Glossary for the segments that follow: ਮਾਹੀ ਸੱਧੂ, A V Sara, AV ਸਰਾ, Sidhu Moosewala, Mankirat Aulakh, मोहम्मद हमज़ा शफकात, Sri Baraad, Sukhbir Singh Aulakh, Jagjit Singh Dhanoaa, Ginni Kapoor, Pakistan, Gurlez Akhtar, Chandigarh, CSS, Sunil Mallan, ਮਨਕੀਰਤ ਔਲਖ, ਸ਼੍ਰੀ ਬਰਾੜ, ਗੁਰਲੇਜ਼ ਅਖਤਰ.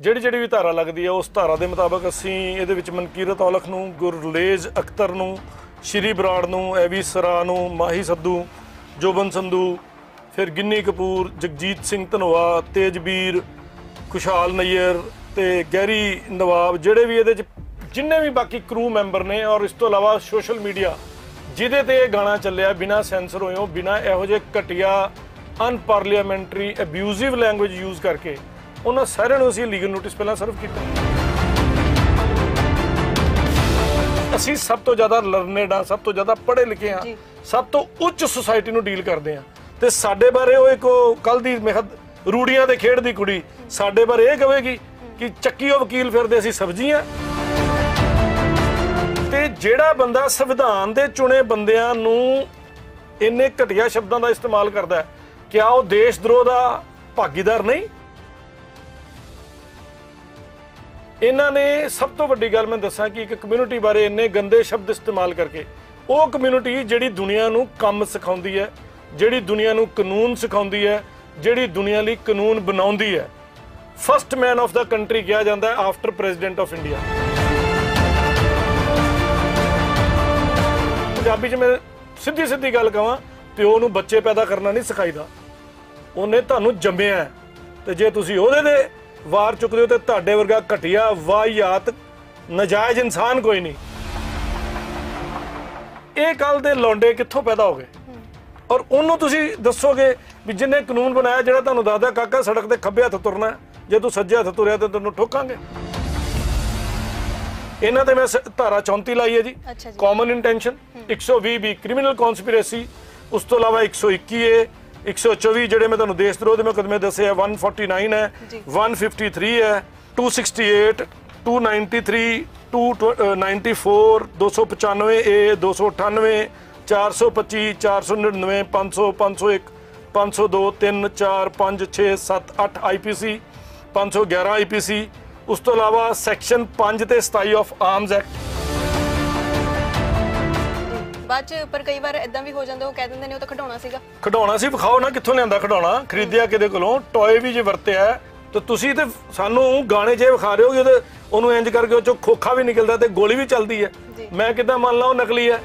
ਜਿਹੜੀ ਜਿਹੜੀ ਵੀ ਧਾਰਾ ਲੱਗਦੀ ਹੈ ਉਸ ਧਾਰਾ ਦੇ ਮੁਤਾਬਕ ਅਸੀਂ ਇਹਦੇ ਵਿੱਚ ਮਨਕੀਰਤ ਔਲਖ ਨੂੰ, ਗੁਰਲੇਜ਼ ਅਖਤਰ ਨੂੰ, ਸ਼੍ਰੀ ਬਰਾੜ ਨੂੰ, AV ਸਰਾ ਨੂੰ, ਮਾਹੀ ਸੱਧੂ, ਜੋਬਨ ਸੰਧੂ, ਫਿਰ ਗਿੰਨੀ ਕਪੂਰ, ਜਗਜੀਤ ਸਿੰਘ ਧਨੋਆ, ਤੇਜਬੀਰ, ਖੁਸ਼ਹਾਲ ਨਈਅਰ ਤੇ ਗੈਰੀ ਨਵਾਬ, ਜਿਹੜੇ ਵੀ ਇਹਦੇ 'ਚ जिन्हें भी बाकी क्रू मैंबर ने और इस तो अलावा सोशल मीडिया जिदे ते गाना चलिया बिना सेंसर होए बिना यहोजे घटिया अनपार्लीमेंटरी अब्यूजिव लैंग्वेज यूज करके उन्होंने सारे असीं लीगल नोटिस पहला सर्व किया। असीं सब तो ज़्यादा लर्नेड हाँ, सब तो ज़्यादा पढ़े लिखे हाँ, सब तो उच्च सोसाइटी नूं डील करते हैं तो साडे बारे वो एक कल दी मेहनत रूढ़ियां दे खेड़ दी कुड़ी साडे बारे ये कहेगी कि चक्की ओ वकील फिरदे असीं सब्जियां। ਜਿਹੜਾ बंदा संविधान के चुने बंदिਆਂ ਨੂੰ इन्ने घटिया शब्दों का इस्तेमाल करता है क्या वह देश द्रोह का भागीदार नहीं? इन्होंने सब तो वड्डी गल मैं दसा कि एक कम्यूनिटी बारे इन्ने गंदे शब्द इस्तेमाल करके वो कम्यूनिटी जिहड़ी दुनिया नूं काम सिखाउंदी है, जिहड़ी दुनिया नूं कानून सिखाउंदी है, जिहड़ी दुनिया लई कानून बनाउंदी है, first man of the country कहा जाता है after president of India. Punjabi 'ਚ मैं सीधी सीधी गल कह प्यो नूं बच्चे पैदा करना नहीं सिखाईदा, उन्हें तुहानूं जम्मिया तो जे तुसीं उहदे ते वार चुकदे हो तो तुहाडे वर्गा घटिया वाहियात नजायज़ इंसान कोई नहीं। ये कल दे लौंडे कित्थों पैदा हो गए और उन्होंने तुसीं दसोगे भी जिन्हें कानून बनाया जिहड़ा तुहानूं दादा काका सड़क ते खब्बे हथ तुरना जे तू सज्जे हथ तुरिया तो तैनूं ठोकांगे। इन्हां ते मैं धारा 34 लाई है जी, कॉमन इंटेंशन 120 भी क्रिमिनल कॉन्सपीरेसी, उस तो अलावा 121 है, 124 जिहड़े मैं तुहानूं देश द्रोह दे मुकदमे दसे है, 149 है, 153 है, 268, 293, 294, 295A, 298, 425, 499, 500, 501, 502, 3, 4, 5, 6, 7, 8 IPC, 511 IPC, उस तो अलावा सैक्शन 5 ते 27 ऑफ आर्म्स एक्ट। बाद पर कई बार इदा भी हो जाता वो कह देंगे नहीं वो तो खिडौना सीगा, खिडौना सी विखाओ ना कितों लिया खिडौना खरीदिया किदे कोलों, टॉय भी जो वरत्या है तो तुसी ते सानू गाने जे विखा रहे हो कि उन्होंने इंज करके वो चो खोखा भी निकलता तो गोली भी चलती है, मैं कि मान ला नकली है।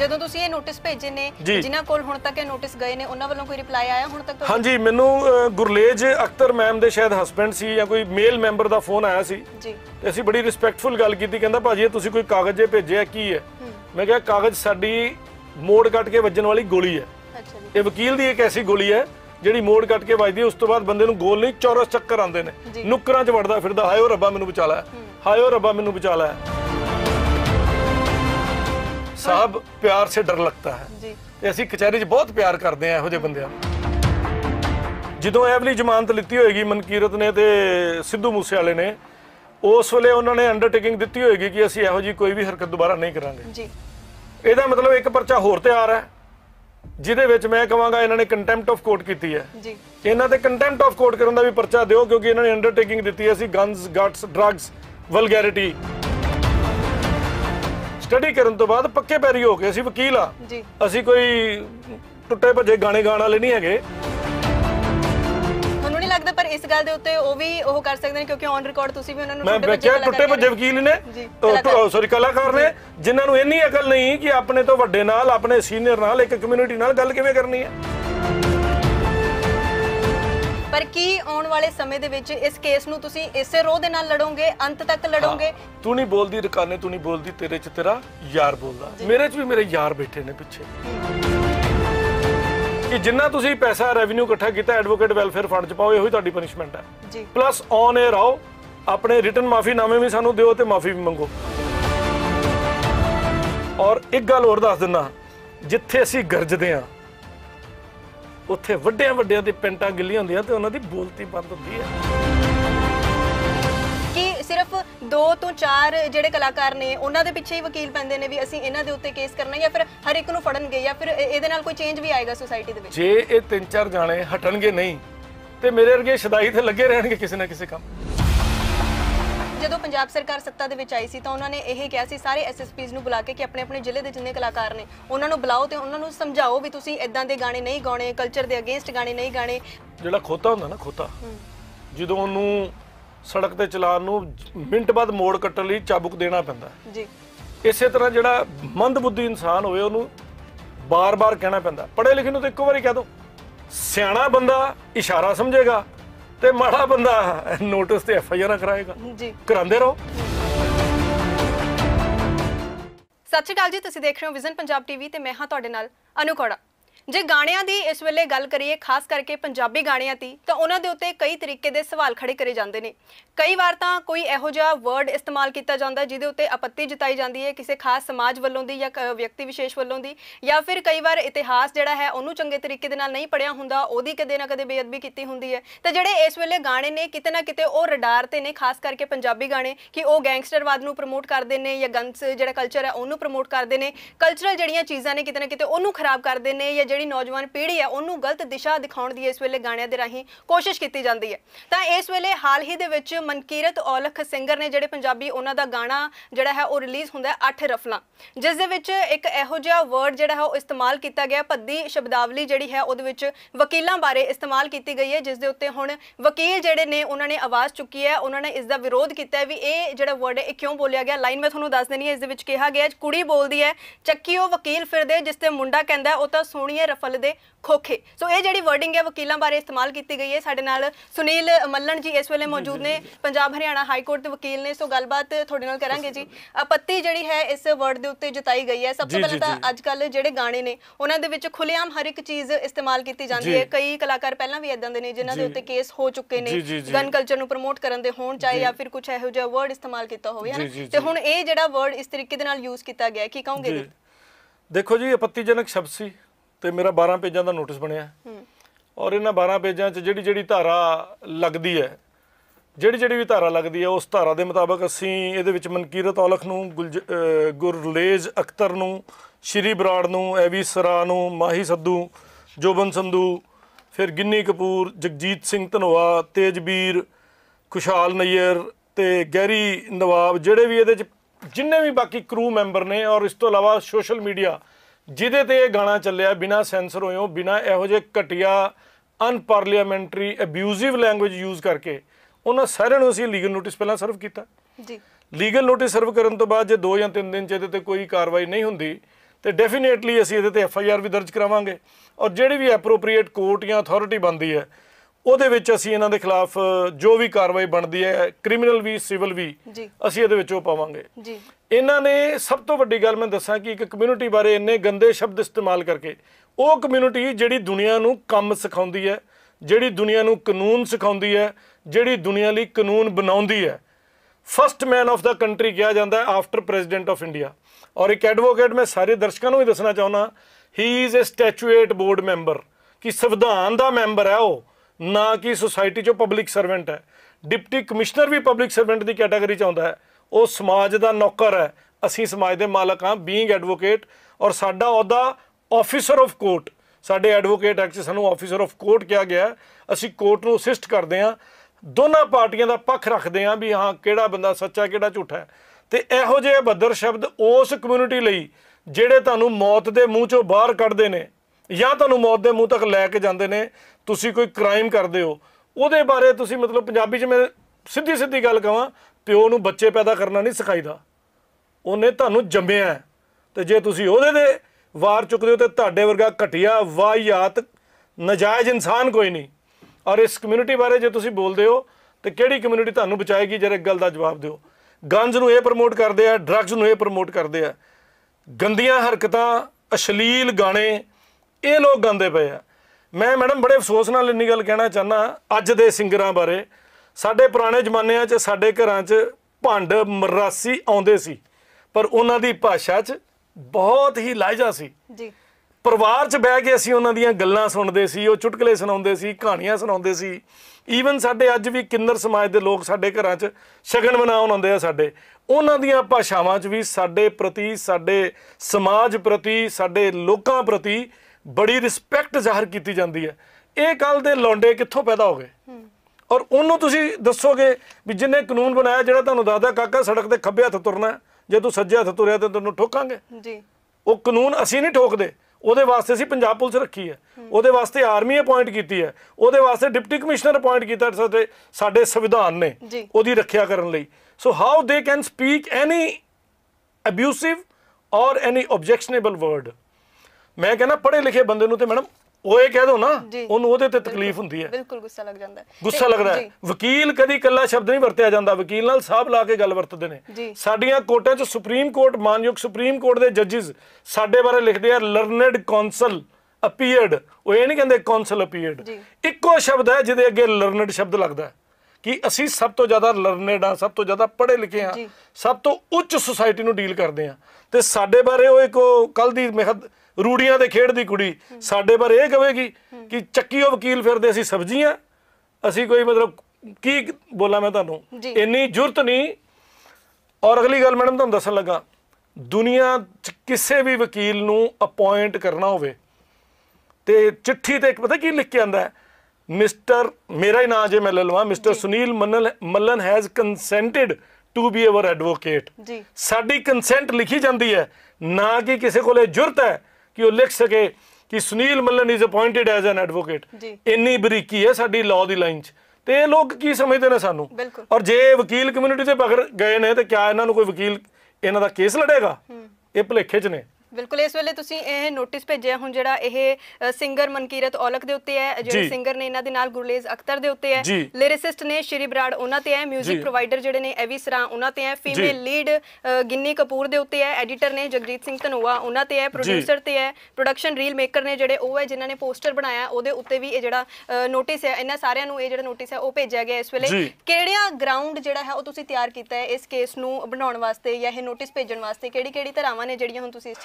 ਜਦੋਂ ਤੁਸੀਂ ਇਹ ਨੋਟਿਸ ਭੇਜੇ ਨੇ ਜਿਨ੍ਹਾਂ ਕੋਲ ਹੁਣ ਤੱਕ ਇਹ ਨੋਟਿਸ ਗਏ ਨੇ ਉਹਨਾਂ ਵੱਲੋਂ ਕੋਈ ਰਿਪਲਾਈ ਆਇਆ ਹੁਣ ਤੱਕ? ਹਾਂਜੀ, ਮੈਨੂੰ ਗੁਰਲੇਜ ਅਖਤਰ ਮੈਮ ਦੇ ਸ਼ਾਇਦ ਹਸਬੰਡ ਸੀ ਜਾਂ ਕੋਈ ਮੇਲ ਮੈਂਬਰ ਦਾ ਫੋਨ ਆਇਆ ਸੀ ਜੀ, ਤੇ ਅਸੀਂ ਬੜੀ ਰਿਸਪੈਕਟਫੁਲ ਗੱਲ ਕੀਤੀ, ਕਹਿੰਦਾ ਭਾਜੀ ਇਹ ਤੁਸੀਂ ਕੋਈ ਕਾਗਜ਼ ਜੇ ਭੇਜਿਆ ਕੀ ਹੈ? ਮੈਂ ਕਿਹਾ ਕਾਗਜ਼ ਸਾਡੀ ਮੋੜ ਕੱਟ ਕੇ ਵੱਜਣ ਵਾਲੀ ਗੋਲੀ ਹੈ। ਅੱਛਾ ਜੀ। ਇਹ ਵਕੀਲ ਦੀ ਇੱਕ ਐਸੀ ਗੋਲੀ ਹੈ ਜਿਹੜੀ ਮੋੜ ਕੱਟ ਕੇ ਵੱਜਦੀ ਉਸ ਤੋਂ ਬਾਅਦ ਬੰਦੇ ਨੂੰ ਗੋਲ ਨਹੀਂ ਚੌਰਸ ਚੱਕਰ ਆਉਂਦੇ ਨੇ, ਨੁੱਕਰਾਂ 'ਚ ਵੜਦਾ ਫਿਰਦਾ ਹਾਏ ਓ ਰੱਬਾ ਮੈਨੂੰ ਬਚਾ ਲੈ, ਹਾਏ ਓ ਰੱਬਾ ਮੈਨੂੰ ਬਚਾ ਲੈ। साहब प्यार से डर लगता है, ऐसी कचहरी च बहुत प्यार करते हैं यहोजे बंदे। जो एवली जमानत लिती होएगी मनकीरत ने ते सिद्धू मूसेवाले ने, उस वेले उन्होंने अंडरटेकिंग दी होएगी कि असीं यहोजी कोई भी हरकत दोबारा नहीं करांगे। इहदा मतलब एक परचा होर तैयार है जिहदे विच मैं कहांगा इन्होंने कंटैम्प्ट ऑफ कोर्ट की है, इन्हां ते कंटैम्प्ट ऑफ कोर्ट करन दा भी परचा दिओ क्योंकि इन्होंने अंडरटेकिंग दी है असीं guns guts drugs vulgarity study करने तो बाद पक्के पैरी हो गए, असीं वकील आ, असीं कोई टुटे भजे गाने गाने वाले नहीं हैगे। ਤੁਹਾਨੂੰ ਨਹੀਂ ਲੱਗਦਾ ਪਰ ਇਸ ਗੱਲ ਦੇ ਉੱਤੇ ਉਹ ਵੀ ਉਹ ਕਰ ਸਕਦੇ ਨੇ ਕਿਉਂਕਿ ਔਨ ਰਿਕਾਰਡ ਤੁਸੀਂ ਵੀ ਉਹਨਾਂ ਨੂੰ ਟੁੱਟੇ ਭਜੇ ਵਕੀਲ ਨੇ, ਸੌਰੀ ਕਲਾਕਾਰ ਨੇ, ਜਿਨ੍ਹਾਂ ਨੂੰ ਇੰਨੀ ਅਕਲ ਨਹੀਂ ਕਿ ਆਪਣੇ ਤੋਂ ਵੱਡੇ ਨਾਲ ਆਪਣੇ ਸੀਨੀਅਰ ਨਾਲ ਇੱਕ ਕਮਿਊਨਿਟੀ ਨਾਲ ਗੱਲ ਕਿਵੇਂ ਕਰਨੀ ਹੈ। पर की आने वाले समय दे विच इस केस नूं तुसीं इसे रोह दे नाल लड़ोगे, अंत तक लड़ोगे? हाँ, तू नहीं बोलदी रकाने तू नहीं बोलदी तेरे च तेरा यार बोलदा, मेरे च भी मेरे यार बैठे ने पिछे कि जिन्ना तुसीं पैसा रेवन्यू इकट्ठा कीता एडवोकेट वैलफेयर फंड च पाओ, इहो तुहाडी पनिशमेंट है। प्लस ऑन एयर आओ अपने रिटन माफीनामे भी सानू दिओ ते माफी भी मंगो। और एक गल होर दस दिना, जिथे असीं गरजदे हां उत्थे वड्डियां वड्डियां दी पेंटा गिल्लियां हुंदियां ते उन्हां दी बोलती बंद हुंदी है कि सिर्फ 2 ਤੋਂ 4 ਜਿਹੜੇ ਕਲਾਕਾਰ ਨੇ ਉਹਨਾਂ ਦੇ ਪਿੱਛੇ ਹੀ ਵਕੀਲ ਪੈਂਦੇ ਨੇ ਵੀ ਅਸੀਂ ਇਹਨਾਂ ਦੇ ਉੱਤੇ ਕੇਸ ਕਰਨਾ ਜਾਂ ਫਿਰ ਹਰ ਇੱਕ ਨੂੰ ਫੜਨਗੇ ਜਾਂ ਫਿਰ ਇਹਦੇ ਨਾਲ ਕੋਈ ਚੇਂਜ ਵੀ ਆਏਗਾ ਸੋਸਾਇਟੀ ਦੇ ਵਿੱਚ? ਜੇ ਇਹ 3-4 ਜਾਣੇ ਹਟਣਗੇ ਨਹੀਂ ਤੇ ਮੇਰੇ ਵਰਗੇ ਸ਼ਦਾਈ ਤੇ ਲੱਗੇ ਰਹਿਣਗੇ ਕਿਸੇ ਨਾ ਕਿਸੇ ਕੰਮ। ਜਦੋਂ ਪੰਜਾਬ ਸਰਕਾਰ ਸੱਤਾ ਦੇ ਵਿੱਚ ਆਈ ਸੀ ਤਾਂ ਉਹਨਾਂ ਨੇ ਇਹ ਕਿਹਾ ਸੀ ਸਾਰੇ ਐਸਐਸਪੀਜ਼ ਨੂੰ ਬੁਲਾ ਕੇ ਕਿ ਆਪਣੇ ਆਪਣੇ ਜ਼ਿਲ੍ਹੇ ਦੇ ਜਿੰਨੇ ਕਲਾਕਾਰ ਨੇ ਉਹਨਾਂ ਨੂੰ ਬੁਲਾਓ ਤੇ ਉਹਨਾਂ ਨੂੰ ਸਮਝਾਓ ਵੀ ਤੁਸੀਂ ਇਦਾਂ ਦੇ ਗਾਣੇ ਨਹੀਂ ਗਾਉਣੇ, ਕਲਚਰ ਦੇ ਅਗੇਂਸਟ ਗਾਣੇ ਨਹੀਂ ਗਾਣੇ। ਜਿਹੜਾ ਖੋਤਾ ਹੁੰਦਾ ਨਾ ਖੋਤਾ, ਜਦੋਂ ਉਹਨੂੰ ਸੜਕ ਤੇ ਚਲਾਉਣ ਨੂੰ ਮਿੰਟ ਬਾਅਦ ਮੋੜ ਕੱਟਣ ਲਈ ਚਾਬੁਕ ਦੇਣਾ ਪੈਂਦਾ ਜੀ, ਇਸੇ ਤਰ੍ਹਾਂ ਜਿਹੜਾ ਮੰਦਬੁੱਧੀ ਇਨਸਾਨ ਹੋਵੇ ਉਹਨੂੰ ਬਾਰ-ਬਾਰ ਕਹਿਣਾ ਪੈਂਦਾ। ਪੜ੍ਹੇ ਲਿਖੇ ਨੂੰ ਤਾਂ ਇੱਕੋ ਵਾਰੀ ਕਹਿ ਦੋ, ਸਿਆਣਾ ਬੰਦਾ ਇਸ਼ਾਰਾ ਸਮਝੇਗਾ ਤੇ ਮਾੜਾ ਬੰਦਾ ਨੋਟਿਸ ਤੇ FIR ਕਰਾਏਗਾ ਜੀ, ਕਰਾਉਂਦੇ ਰਹੋ। ਸਤਿ ਸ਼੍ਰੀ ਅਕਾਲ ਜੀ, ਤੁਸੀਂ ਦੇਖ ਰਹੇ ਹੋ ਵਿਜ਼ਨ ਪੰਜਾਬ ਟੀਵੀ ਤੇ ਮੈਂ ਹਾਂ ਤੁਹਾਡੇ ਨਾਲ ਅਨੁਕੋੜਾ। ਜੇ ਗਾਣਿਆਂ ਦੀ ਇਸ ਵੇਲੇ ਗੱਲ ਕਰੀਏ, ਖਾਸ ਕਰਕੇ ਪੰਜਾਬੀ ਗਾਣਿਆਂ ਦੀ, ਤਾਂ ਉਹਨਾਂ ਦੇ ਉੱਤੇ ਕਈ ਤਰੀਕੇ ਦੇ ਸਵਾਲ ਖੜੇ ਕਰੇ ਜਾਂਦੇ ਨੇ। ਕਈ ਵਾਰ ਤਾਂ ਕੋਈ ਇਹੋ ਜਿਹਾ ਵਰਡ ਇਸਤੇਮਾਲ ਕੀਤਾ ਜਾਂਦਾ ਜਿਹਦੇ ਉੱਤੇ ਆਪੱਤੀ ਜਤਾਈ ਜਾਂਦੀ ਹੈ ਕਿਸੇ ਖਾਸ ਸਮਾਜ ਵੱਲੋਂ ਦੀ ਜਾਂ ਵਿਅਕਤੀ ਵਿਸ਼ੇਸ਼ ਵੱਲੋਂ ਦੀ, ਜਾਂ ਫਿਰ ਕਈ ਵਾਰ ਇਤਿਹਾਸ ਜਿਹੜਾ ਹੈ ਉਹਨੂੰ ਚੰਗੇ ਤਰੀਕੇ ਦੇ ਨਾਲ ਨਹੀਂ ਪੜ੍ਹਿਆ ਹੁੰਦਾ, ਉਹਦੀ ਕਦੇ ਨਾ ਕਦੇ ਬੇਅਦਬੀ ਕੀਤੀ ਹੁੰਦੀ ਹੈ। ਤਾਂ ਜਿਹੜੇ ਇਸ ਵੇਲੇ ਗਾਣੇ ਨੇ ਕਿਤੇ ਨਾ ਕਿਤੇ ਉਹ ਰਡਾਰ 'ਤੇ ਨੇ, ਖਾਸ ਕਰਕੇ ਪੰਜਾਬੀ ਗਾਣੇ, ਕਿ ਉਹ ਗੈਂਗਸਟਰਵਾਦ ਨੂੰ ਪ੍ਰਮੋਟ ਕਰਦੇ ਨੇ ਜਾਂ ਗੰਸ ਜਿਹੜਾ ਕਲਚਰ ਹੈ ਉਹਨੂੰ ਪ੍ਰਮੋਟ ਕਰਦੇ ਨੇ, ਕਲਚਰਲ ਜਿਹੜੀਆਂ ਚੀਜ਼ਾਂ ਨੇ ਕਿਤੇ ਨਾ ਕਿਤੇ ਉਹਨੂੰ ਖਰਾਬ ਕਰਦੇ ਨੇ, ਜਾਂ ਜਿਹੜੀ ਨੌਜਵਾਨ ਪੀੜ੍ਹੀ ਹੈ ਉਹਨੂੰ ਗਲਤ ਦਿਸ਼ਾ ਦਿਖਾਉਣ ਦੀ ਇਸ ਵੇਲੇ ਗਾਣਿਆਂ ਦੇ ਰਾਹੀਂ ਕੋਸ਼ਿਸ਼ ਕੀਤੀ ਜਾਂਦੀ ਹੈ। ਤਾਂ ਇਸ ਵੇਲੇ ਹਾਲ ਹੀ ਦੇ ਵਿੱਚ ਮਨਕੀਰਤ ਔਲਖ ਸਿੰਗਰ ਨੇ ਜਿਹੜੇ ਪੰਜਾਬੀ, ਉਹਨਾਂ ਦਾ ਗਾਣਾ ਜਿਹੜਾ ਹੈ ਉਹ ਰਿਲੀਜ਼ ਹੁੰਦਾ 8 ਰਫਲਾਂ, ਜਿਸ ਦੇ ਵਿੱਚ ਇੱਕ ਇਹੋ ਜਿਹਾ ਵਰਡ ਜਿਹੜਾ ਹੈ ਉਹ ਇਸਤੇਮਾਲ ਕੀਤਾ ਗਿਆ, ਭੱਦੀ ਸ਼ਬਦਾਵਲੀ ਜਿਹੜੀ ਹੈ ਉਹਦੇ ਵਿੱਚ ਵਕੀਲਾਂ ਬਾਰੇ ਇਸਤੇਮਾਲ ਕੀਤੀ ਗਈ ਹੈ, ਜਿਸ ਦੇ ਉੱਤੇ ਹੁਣ ਵਕੀਲ ਜਿਹੜੇ ਨੇ ਉਹਨਾਂ ਨੇ ਆਵਾਜ਼ ਚੁੱਕੀ ਹੈ, ਉਹਨਾਂ ਨੇ ਇਸ ਦਾ ਵਿਰੋਧ ਕੀਤਾ ਵੀ ਇਹ ਜਿਹੜਾ ਵਰਡ ਹੈ ਇਹ ਕਿਉਂ ਬੋਲਿਆ ਗਿਆ। ਲਾਈਨ ਮੈਂ ਤੁਹਾਨੂੰ ਦੱਸ ਦੇਣੀ ਹੈ, ਇਸ ਦੇ ਵਿੱਚ ਕਿਹਾ ਗਿਆ ਕੁੜੀ ਬੋਲਦੀ ਹੈ ਚੱਕੀ ਉਹ ਵਕੀਲ ਫਿਰਦੇ, ਜਿਸ ਤੇ ਮੁੰਡਾ ਕਹਿੰਦਾ ਉਹ ਤਾਂ ਰਫਲ ਦੇ ਖੋਖੇ। ਸੋ ਇਹ ਜਿਹੜੀ ਵਰਡਿੰਗ ਹੈ ਵਕੀਲਾਂ ਬਾਰੇ ਇਸਤੇਮਾਲ ਕੀਤੀ ਗਈ ਹੈ। ਸਾਡੇ ਨਾਲ ਸੁਨੀਲ ਮੱਲਨ ਜੀ ਇਸ ਵੇਲੇ ਮੌਜੂਦ ਨੇ, ਪੰਜਾਬ ਹਰਿਆਣਾ ਹਾਈ ਕੋਰਟ ਦੇ ਵਕੀਲ ਨੇ। ਸੋ ਗੱਲਬਾਤ ਤੁਹਾਡੇ ਨਾਲ ਕਰਾਂਗੇ ਜੀ। ਆਪੱਤੀ ਜਿਹੜੀ ਹੈ ਇਸ ਵਰਡ ਦੇ ਉੱਤੇ ਜਤਾਈ ਗਈ ਹੈ। ਸਭ ਤੋਂ ਪਹਿਲਾਂ ਤਾਂ ਅੱਜ ਕੱਲ ਜਿਹੜੇ ਗਾਣੇ ਨੇ ਉਹਨਾਂ ਦੇ ਵਿੱਚ ਖੁੱਲੇਆਮ ਹਰ ਇੱਕ ਚੀਜ਼ ਇਸਤੇਮਾਲ ਕੀਤੀ ਜਾਂਦੀ ਹੈ। ਕਈ ਕਲਾਕਾਰ ਪਹਿਲਾਂ ਵੀ ਇਦਾਂ ਦੇ ਨੇ ਜਿਨ੍ਹਾਂ ਦੇ ਉੱਤੇ ਕੇਸ ਹੋ ਚੁੱਕੇ ਨੇ ਗਨ ਕਲਚਰ ਨੂੰ ਪ੍ਰਮੋਟ ਕਰਨ ਦੇ ਹੋਣ ਚਾਹੇ ਜਾਂ ਫਿਰ ਕੁਝ ਇਹੋ ਜਿਹਾ ਵਰਡ ਇਸਤੇਮਾਲ ਕੀਤਾ ਹੋਵੇ, ਹਨਾ। ਤੇ ਹੁਣ ਇਹ ਜਿਹੜਾ ਵਰਡ ਇਸ ਤਰੀਕੇ ਦੇ ਨਾਲ ਯੂਜ਼ ਕੀਤਾ ਗਿਆ, ਕੀ ਕਹੋਗੇ ਜੀ? ਦੇਖੋ ਜੀ, ਆਪੱਤੀਜਨਕ ਸ਼ਬਦ ਸੀ ਤੇ ਮੇਰਾ 12 ਪੇਜਾਂ ਦਾ ਨੋਟਿਸ ਬਣਿਆ ਔਰ ਇਹਨਾਂ 12 ਪੇਜਾਂ 'ਚ ਜਿਹੜੀ ਜਿਹੜੀ ਧਾਰਾ ਲੱਗਦੀ ਹੈ, ਜਿਹੜੀ ਜਿਹੜੀ ਵੀ ਧਾਰਾ ਲੱਗਦੀ ਹੈ ਉਸ ਧਾਰਾ ਦੇ ਮੁਤਾਬਕ ਅਸੀਂ ਇਹਦੇ ਵਿੱਚ ਮਨਕੀਰਤ ਔਲਖ ਨੂੰ, ਗੁਰਲੇਜ਼ ਅਖਤਰ ਨੂੰ, ਸ਼੍ਰੀ ਬਰਾੜ ਨੂੰ, A V Sara ਨੂੰ, ਮਾਹੀ ਸੱਦੂ, ਜੋਬਨ ਸੰਧੂ, ਫਿਰ ਗਿੰਨੀ ਕਪੂਰ, ਜਗਜੀਤ ਸਿੰਘ ਧਨੋਆ, ਤੇਜਬੀਰ, ਖੁਸ਼ਹਾਲ ਨਈਰ ਤੇ ਗੈਰੀ ਨਵਾਬ, ਜਿਹੜੇ ਵੀ ਇਹਦੇ 'ਚ ਜਿੰਨੇ ਵੀ ਬਾਕੀ ਕਰੂ ਮੈਂਬਰ ਨੇ, ਔਰ ਇਸ ਤੋਂ ਇਲਾਵਾ ਸੋਸ਼ਲ ਮੀਡੀਆ ਜਿਹਦੇ ਤੇ ਇਹ ਗਾਣਾ ਚੱਲਿਆ ਬਿਨਾਂ ਸੈਂਸਰ ਹੋਇਓ, ਬਿਨਾਂ ਇਹੋ ਜਿਹੇ ਘਟੀਆ ਅਨਪਾਰਲੀਆਮੈਂਟਰੀ ਅਬਿਊਜ਼ਿਵ ਲੈਂਗੁਏਜ ਯੂਜ਼ ਕਰਕੇ ਉਹਨਾਂ ਸਾਰਿਆਂ ਨੂੰ ਅਸੀਂ ਲੀਗਲ ਨੋਟਿਸ ਪਹਿਲਾਂ ਸਰਵ ਕੀਤਾ ਜੀ। ਲੀਗਲ ਨੋਟਿਸ ਸਰਵ ਕਰਨ ਤੋਂ ਬਾਅਦ ਜੇ 2 ਜਾਂ 3 ਦਿਨ 'ਚ ਇਹਦੇ 'ਤੇ ਕੋਈ ਕਾਰਵਾਈ ਨਹੀਂ ਹੁੰਦੀ ਤੇ ਡੈਫੀਨੇਟਲੀ ਅਸੀਂ ਇਹਦੇ 'ਤੇ FIR ਵੀ ਦਰਜ ਕਰਾਵਾਂਗੇ ਔਰ ਜਿਹੜੀ ਵੀ ਐਪਰੋਪਰੀਏਟ ਕੋਰਟ ਜਾਂ ਅਥਾਰਟੀ ਬਣਦੀ ਹੈ ਉਹਦੇ ਵਿੱਚ ਅਸੀਂ ਇਹਨਾਂ ਦੇ ਖਿਲਾਫ ਜੋ ਵੀ ਕਾਰਵਾਈ ਬਣਦੀ ਹੈ, ਕ੍ਰਿਮੀਨਲ ਵੀ ਸਿਵਲ ਵੀ, ਅਸੀਂ ਇਹਦੇ ਵਿੱਚ ਉਹ ਪਾਵਾਂਗੇ ਜੀ। ਇਹਨਾਂ ਨੇ ਸਭ ਤੋਂ ਵੱਡੀ ਗੱਲ ਮੈਂ ਦੱਸਾਂ ਕਿ ਇੱਕ ਕਮਿਊਨਿਟੀ ਬਾਰੇ ਇੰਨੇ ਗੰਦੇ ਸ਼ਬਦ ਇਸਤੇਮਾਲ ਕਰਕੇ, ਉਹ ਕਮਿਊਨਿਟੀ ਜਿਹੜੀ ਦੁਨੀਆ ਨੂੰ ਕੰਮ ਸਿਖਾਉਂਦੀ ਹੈ, ਜਿਹੜੀ ਦੁਨੀਆ ਨੂੰ ਕਾਨੂੰਨ ਸਿਖਾਉਂਦੀ ਹੈ, ਜਿਹੜੀ ਦੁਨੀਆ ਲਈ ਕਾਨੂੰਨ ਬਣਾਉਂਦੀ ਹੈ, first man of the country ਕਿਹਾ ਜਾਂਦਾ ਆਫਟਰ ਪ੍ਰੈਜ਼ੀਡੈਂਟ ਆਫ ਇੰਡੀਆ। ਔਰ ਇੱਕ ਐਡਵੋਕੇਟ, ਮੈਂ ਸਾਰੇ ਦਰਸ਼ਕਾਂ ਨੂੰ ਵੀ ਦੱਸਣਾ ਚਾਹੁੰਦਾ, he is a statutory board member, ਕਿ ਸੰਵਿਧਾਨ ਦਾ ਮੈਂਬਰ ਹੈ ਉਹ, ਨਾ ਕਿ ਸੋਸਾਇਟੀ 'ਚੋਂ ਪਬਲਿਕ ਸਰਵੈਂਟ ਹੈ। ਡਿਪਟੀ ਕਮਿਸ਼ਨਰ ਵੀ ਪਬਲਿਕ ਸਰਵੈਂਟ ਦੀ ਕੈਟਾਗਰੀ 'ਚ ਆਉਂਦਾ ਹੈ, ਉਹ ਸਮਾਜ ਦਾ ਨੌਕਰ ਹੈ, ਅਸੀਂ ਸਮਾਜ ਦੇ ਮਾਲਕ ਹਾਂ ਬੀਇੰਗ ਐਡਵੋਕੇਟ। ਔਰ ਸਾਡਾ ਅਹੁਦਾ ਆਫੀਸਰ ਆਫ ਕੋਰਟ, ਸਾਡੇ ਐਡਵੋਕੇਟ ਐਕਟ 'ਚ ਸਾਨੂੰ ਆਫੀਸਰ ਆਫ ਕੋਰਟ ਕਿਹਾ ਗਿਆ। ਅਸੀਂ ਕੋਰਟ ਨੂੰ ਅਸਿਸਟ ਕਰਦੇ ਹਾਂ, ਦੋਨਾਂ ਪਾਰਟੀਆਂ ਦਾ ਪੱਖ ਰੱਖਦੇ ਹਾਂ ਵੀ ਹਾਂ ਕਿਹੜਾ ਬੰਦਾ ਸੱਚਾ ਕਿਹੜਾ ਝੂਠਾ। ਤੇ ਇਹੋ ਜਿਹੇ ਬੱਦਰ ਸ਼ਬਦ ਉਸ ਕਮਿਊਨਿਟੀ ਲਈ ਜਿਹੜੇ ਤੁਹਾਨੂੰ ਮੌਤ ਦੇ ਮੂੰਹ 'ਚੋਂ ਬਾਹਰ ਕੱਢਦੇ ਨੇ ਜਾਂ ਤੁਹਾਨੂੰ ਮੌਤ ਦੇ ਮੂੰਹ ਤੱਕ ਲੈ ਕੇ ਜਾਂਦੇ ਨੇ, ਤੁਸੀਂ ਕੋਈ ਕ੍ਰਾਈਮ ਕਰਦੇ ਹੋ ਉਹਦੇ ਬਾਰੇ ਤੁਸੀਂ, ਮਤਲਬ ਪੰਜਾਬੀ 'ਚ ਮੈਂ ਸਿੱਧੀ ਸਿੱਧੀ ਗੱਲ ਕਹਾਂ, ਪਿਓ ਨੂੰ ਬੱਚੇ ਪੈਦਾ ਕਰਨਾ ਨਹੀਂ ਸਿਖਾਈਦਾ, ਉਹਨੇ ਤੁਹਾਨੂੰ ਜੰਮਿਆ ਤੇ ਜੇ ਤੁਸੀਂ ਉਹਦੇ ਦੇ ਵਾਰ ਚੁੱਕਦੇ ਹੋ ਤੇ ਤੁਹਾਡੇ ਵਰਗਾ ਘਟੀਆ ਵਾਹਿਆਤ ਨਜਾਇਜ਼ ਇਨਸਾਨ ਕੋਈ ਨਹੀਂ। ਔਰ ਇਸ ਕਮਿਊਨਿਟੀ ਬਾਰੇ ਜੇ ਤੁਸੀਂ ਬੋਲਦੇ ਹੋ ਤੇ ਕਿਹੜੀ ਕਮਿਊਨਿਟੀ ਤੁਹਾਨੂੰ ਬਚਾਏਗੀ? ਜਰਾ ਗੱਲ ਦਾ ਜਵਾਬ ਦਿਓ। ਗੰਜ ਨੂੰ ਇਹ ਪ੍ਰਮੋਟ ਕਰਦੇ ਆ, ਡਰੱਗਸ ਨੂੰ ਇਹ ਪ੍ਰਮੋਟ ਕਰਦੇ ਆ, ਗੰਦੀਆਂ ਹਰਕਤਾਂ, ਅਸ਼ਲੀਲ ਗਾਣੇ ਇਹ ਲੋਕ ਗਾਉਂਦੇ ਪਏ ਆ। ਮੈਂ ਮੈਡਮ ਬੜੇ ਅਫਸੋਸ ਨਾਲ ਇੰਨੀ ਗੱਲ ਕਹਿਣਾ ਚਾਹੁੰਦਾ ਅੱਜ ਦੇ ਸਿੰਗਰਾਂ ਬਾਰੇ, ਸਾਡੇ ਪੁਰਾਣੇ ਜ਼ਮਾਨਿਆਂ 'ਚ ਸਾਡੇ ਘਰਾਂ 'ਚ ਭੰਡ ਮਰਾਸੀ ਆਉਂਦੇ ਸੀ ਪਰ ਉਹਨਾਂ ਦੀ ਭਾਸ਼ਾ 'ਚ ਬਹੁਤ ਹੀ ਲਹਿਜਾ ਸੀ ਜੀ। ਪਰਿਵਾਰ 'ਚ ਬਹਿ ਕੇ ਅਸੀਂ ਉਹਨਾਂ ਦੀਆਂ ਗੱਲਾਂ ਸੁਣਦੇ ਸੀ, ਉਹ ਚੁਟਕਲੇ ਸੁਣਾਉਂਦੇ ਸੀ, ਕਹਾਣੀਆਂ ਸੁਣਾਉਂਦੇ ਸੀ। ਈਵਨ ਸਾਡੇ ਅੱਜ ਵੀ ਕਿੰਨਰ ਸਮਾਜ ਦੇ ਲੋਕ ਸਾਡੇ ਘਰਾਂ 'ਚ ਸ਼ਗਨ ਮਨਾਉਣ ਆਉਂਦੇ ਆ ਸਾਡੇ, ਉਹਨਾਂ ਦੀਆਂ ਭਾਸ਼ਾਵਾਂ 'ਚ ਵੀ ਸਾਡੇ ਪ੍ਰਤੀ, ਸਾਡੇ ਸਮਾਜ ਪ੍ਰਤੀ, ਸਾਡੇ ਲੋਕਾਂ ਪ੍ਰਤੀ ਬੜੀ ਰਿਸਪੈਕਟ ਜ਼ਾਹਰ ਕੀਤੀ ਜਾਂਦੀ ਹੈ। ਇਹ ਕੱਲ ਦੇ ਲੌਂਡੇ ਕਿੱਥੋਂ ਪੈਦਾ ਹੋ ਗਏ? और उन्होंने तुम दसोगे भी जिन्हें कानून बनाया जो तुहानू दादा काका सड़क के खब्बे हथ तुरना जो तू सज्जे हथ तुरया तो तेनों ठोकांगे जी। वो कानून असी नहीं ठोकते, ਉਹਦੇ ਵਾਸਤੇ ਅਸੀਂ ਪੰਜਾਬ ਪੁਲਿਸ ਰੱਖੀ ਹੈ, ਉਹਦੇ ਵਾਸਤੇ ਆਰਮੀ ਅਪਾਇੰਟ ਕੀਤੀ ਹੈ, ਉਹਦੇ ਵਾਸਤੇ ਡਿਪਟੀ ਕਮਿਸ਼ਨਰ ਅਪਾਇੰਟ ਕੀਤਾ ਸਾਡੇ ਸੰਵਿਧਾਨ ਨੇ ਉਹਦੀ ਰੱਖਿਆ ਕਰਨ ਲਈ। So how they can speak any abusive or any objectionable word. ਮੈਂ ਕਹਿੰਦਾ ਪੜ੍ਹੇ ਲਿਖੇ ਬੰਦੇ ਨੂੰ ਤੇ ਮੈਡਮ ਉਹ ਇਹ ਕਹਿ ਦੋ ਨਾ ਉਹਨੂੰ ਉਹਦੇ ਤੇ ਤਕਲੀਫ ਹੁੰਦੀ ਹੈ, ਬਿਲਕੁਲ ਗੁੱਸਾ ਲੱਗ ਜਾਂਦਾ ਹੈ, ਗੁੱਸਾ ਲੱਗਦਾ ਹੈ। ਵਕੀਲ ਕਦੀ ਇਕੱਲਾ ਸ਼ਬਦ ਨਹੀਂ ਵਰਤਿਆ ਜਾਂਦਾ, ਵਕੀਲ ਨਾਲ ਸਾਹਬ ਲਾ ਕੇ ਗੱਲ ਵਰਤਦੇ ਨੇ। ਸਾਡੀਆਂ ਕੋਰਟਾਂ 'ਚ ਸੁਪਰੀਮ ਕੋਰਟ ਮਾਨਯੋਗ ਸੁਪਰੀਮ ਕੋਰਟ ਦੇ ਜੱਜਿਸ ਸਾਡੇ ਬਾਰੇ ਲਿਖਦੇ ਆ ਲਰਨਡ ਕੌਂਸਲ ਅਪੀਅਰਡ, ਉਹ ਇਹ ਨਹੀਂ ਕਹਿੰਦੇ ਕੌਂਸਲ ਅਪੀਅਰਡ। ਇੱਕੋ ਸ਼ਬਦ ਹੈ ਜਿਹਦੇ ਅੱਗੇ ਲਰਨਡ ਸ਼ਬਦ ਲੱਗਦਾ ਕਿ ਅਸੀਂ ਸਭ ਤੋਂ ਜ਼ਿਆਦਾ ਲਰਨਡ ਆ, ਸਭ ਤੋਂ ਜ਼ਿਆਦਾ ਪੜ੍ਹੇ ਲਿਖੇ ਆ, ਸਭ ਤੋਂ ਉੱਚ ਸੁਸਾਇਟੀ ਨੂੰ ਡੀਲ ਕਰਦੇ ਆ। ਤੇ ਸਾਡੇ ਬਾਰੇ ਉਹ ਇੱਕ ਕੱਲ ਦੀ ਮਿਹਨਤ रूढ़ियां दे खेड़ दी कुड़ी साडे पर यह कहेगी कि चक्की ओ वकील फिरदे असी सब्जियां असी कोई मतलब की बोला मैं तुहानू इन्नी जुरत नहीं। और अगली गल मैडम तुहानू दसन लगा दुनिया किसी भी वकील नू अपॉइंट करना होवे ते चिट्ठी ते पता की लिख के आंदा है मिस्टर मेरा ही नाम जे मैं ले लवां mister Sunil Mallan has consented to be our advocate. साडी कंसेंट लिखी जाती है ना कि किसी को जुरत है कि वो लिख सके कि Sunil Mallan is appointed as an advocate. इन्नी बरीकी है साडी लॉ दी लाइन च ते ये लोग की समझते हैं सानू। और जे वकील कम्यूनिटी से पकड़ गए ने तो क्या इन्हों कोई वकील इन्हों का केस लड़ेगा? ये भुलेखे च ने। बिल्कुल इस वेले तुसीं यह नोटिस भेजे हुण जिहड़ा यह सिंगर मनकीरत औलख दे उत्ते है, जिहड़े सिंगर ने इन्हां दे नाल गुरलेज अख्तर दे उत्ते है, लिरिसिस्ट ने श्री बराड़ उन्हां ते है, म्यूजिक प्रोवाइडर जिहड़े ने ए वी सरा उन्हां ते है, फीमेल लीड गिन्नी कपूर दे उत्ते है, एडिटर ने जगजीत सिंह धनोआ उन्हां ते है, प्रोड्यूसर ते है, प्रोडक्शन रील मेकर ने जिहड़े ओह है जिन्हां ने पोस्टर बनाया उहदे उत्ते भी यह जिहड़ा नोटिस है इन्हां सारिआं नूं यह जिहड़ा नोटिस है ओह भेजिआ गया। इस वेले किहड़ा ग्राउंड जिहड़ा है ओह तुसीं तैयार कीता है इस केस नूं बनाउण वास्ते या इह नोटिस भेजण वास्ते? किहड़ी-किहड़ी धरावां ने जिहड़ियां हुण तुसीं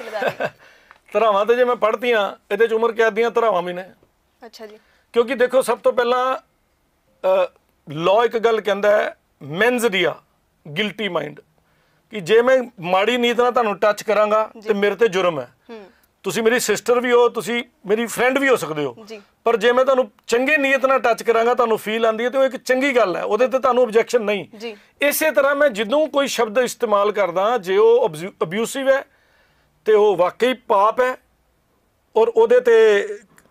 ਧਰਾਵਾਂ तो जो मैं पढ़ती हाँ ये उम्र कैद दी ਧਰਾਵਾਂ भी ने। अच्छा जी। क्योंकि देखो सब तो पहला लॉ एक गल कहता है मैनज रिया गिल्टी माइंड कि जे मैं माड़ी नीत ना तुहानू टच करांगा तो मेरे ते जुर्म है। तुसी मेरी सिस्टर भी हो, तुसी मेरी फ्रेंड भी हो सकते हो, पर जे मैं तुहानू चंगे नीयत नाल टच करांगा तुहानू फील आंदी है तो एक चंगी गल है, उहदे ते तुहानू ऑब्जेक्शन नहीं। इसे तरह मैं जिदों कोई शब्द इस्तेमाल करदा जे वो अब्यूसिव है तो वह वाकई पाप है और उहदे ते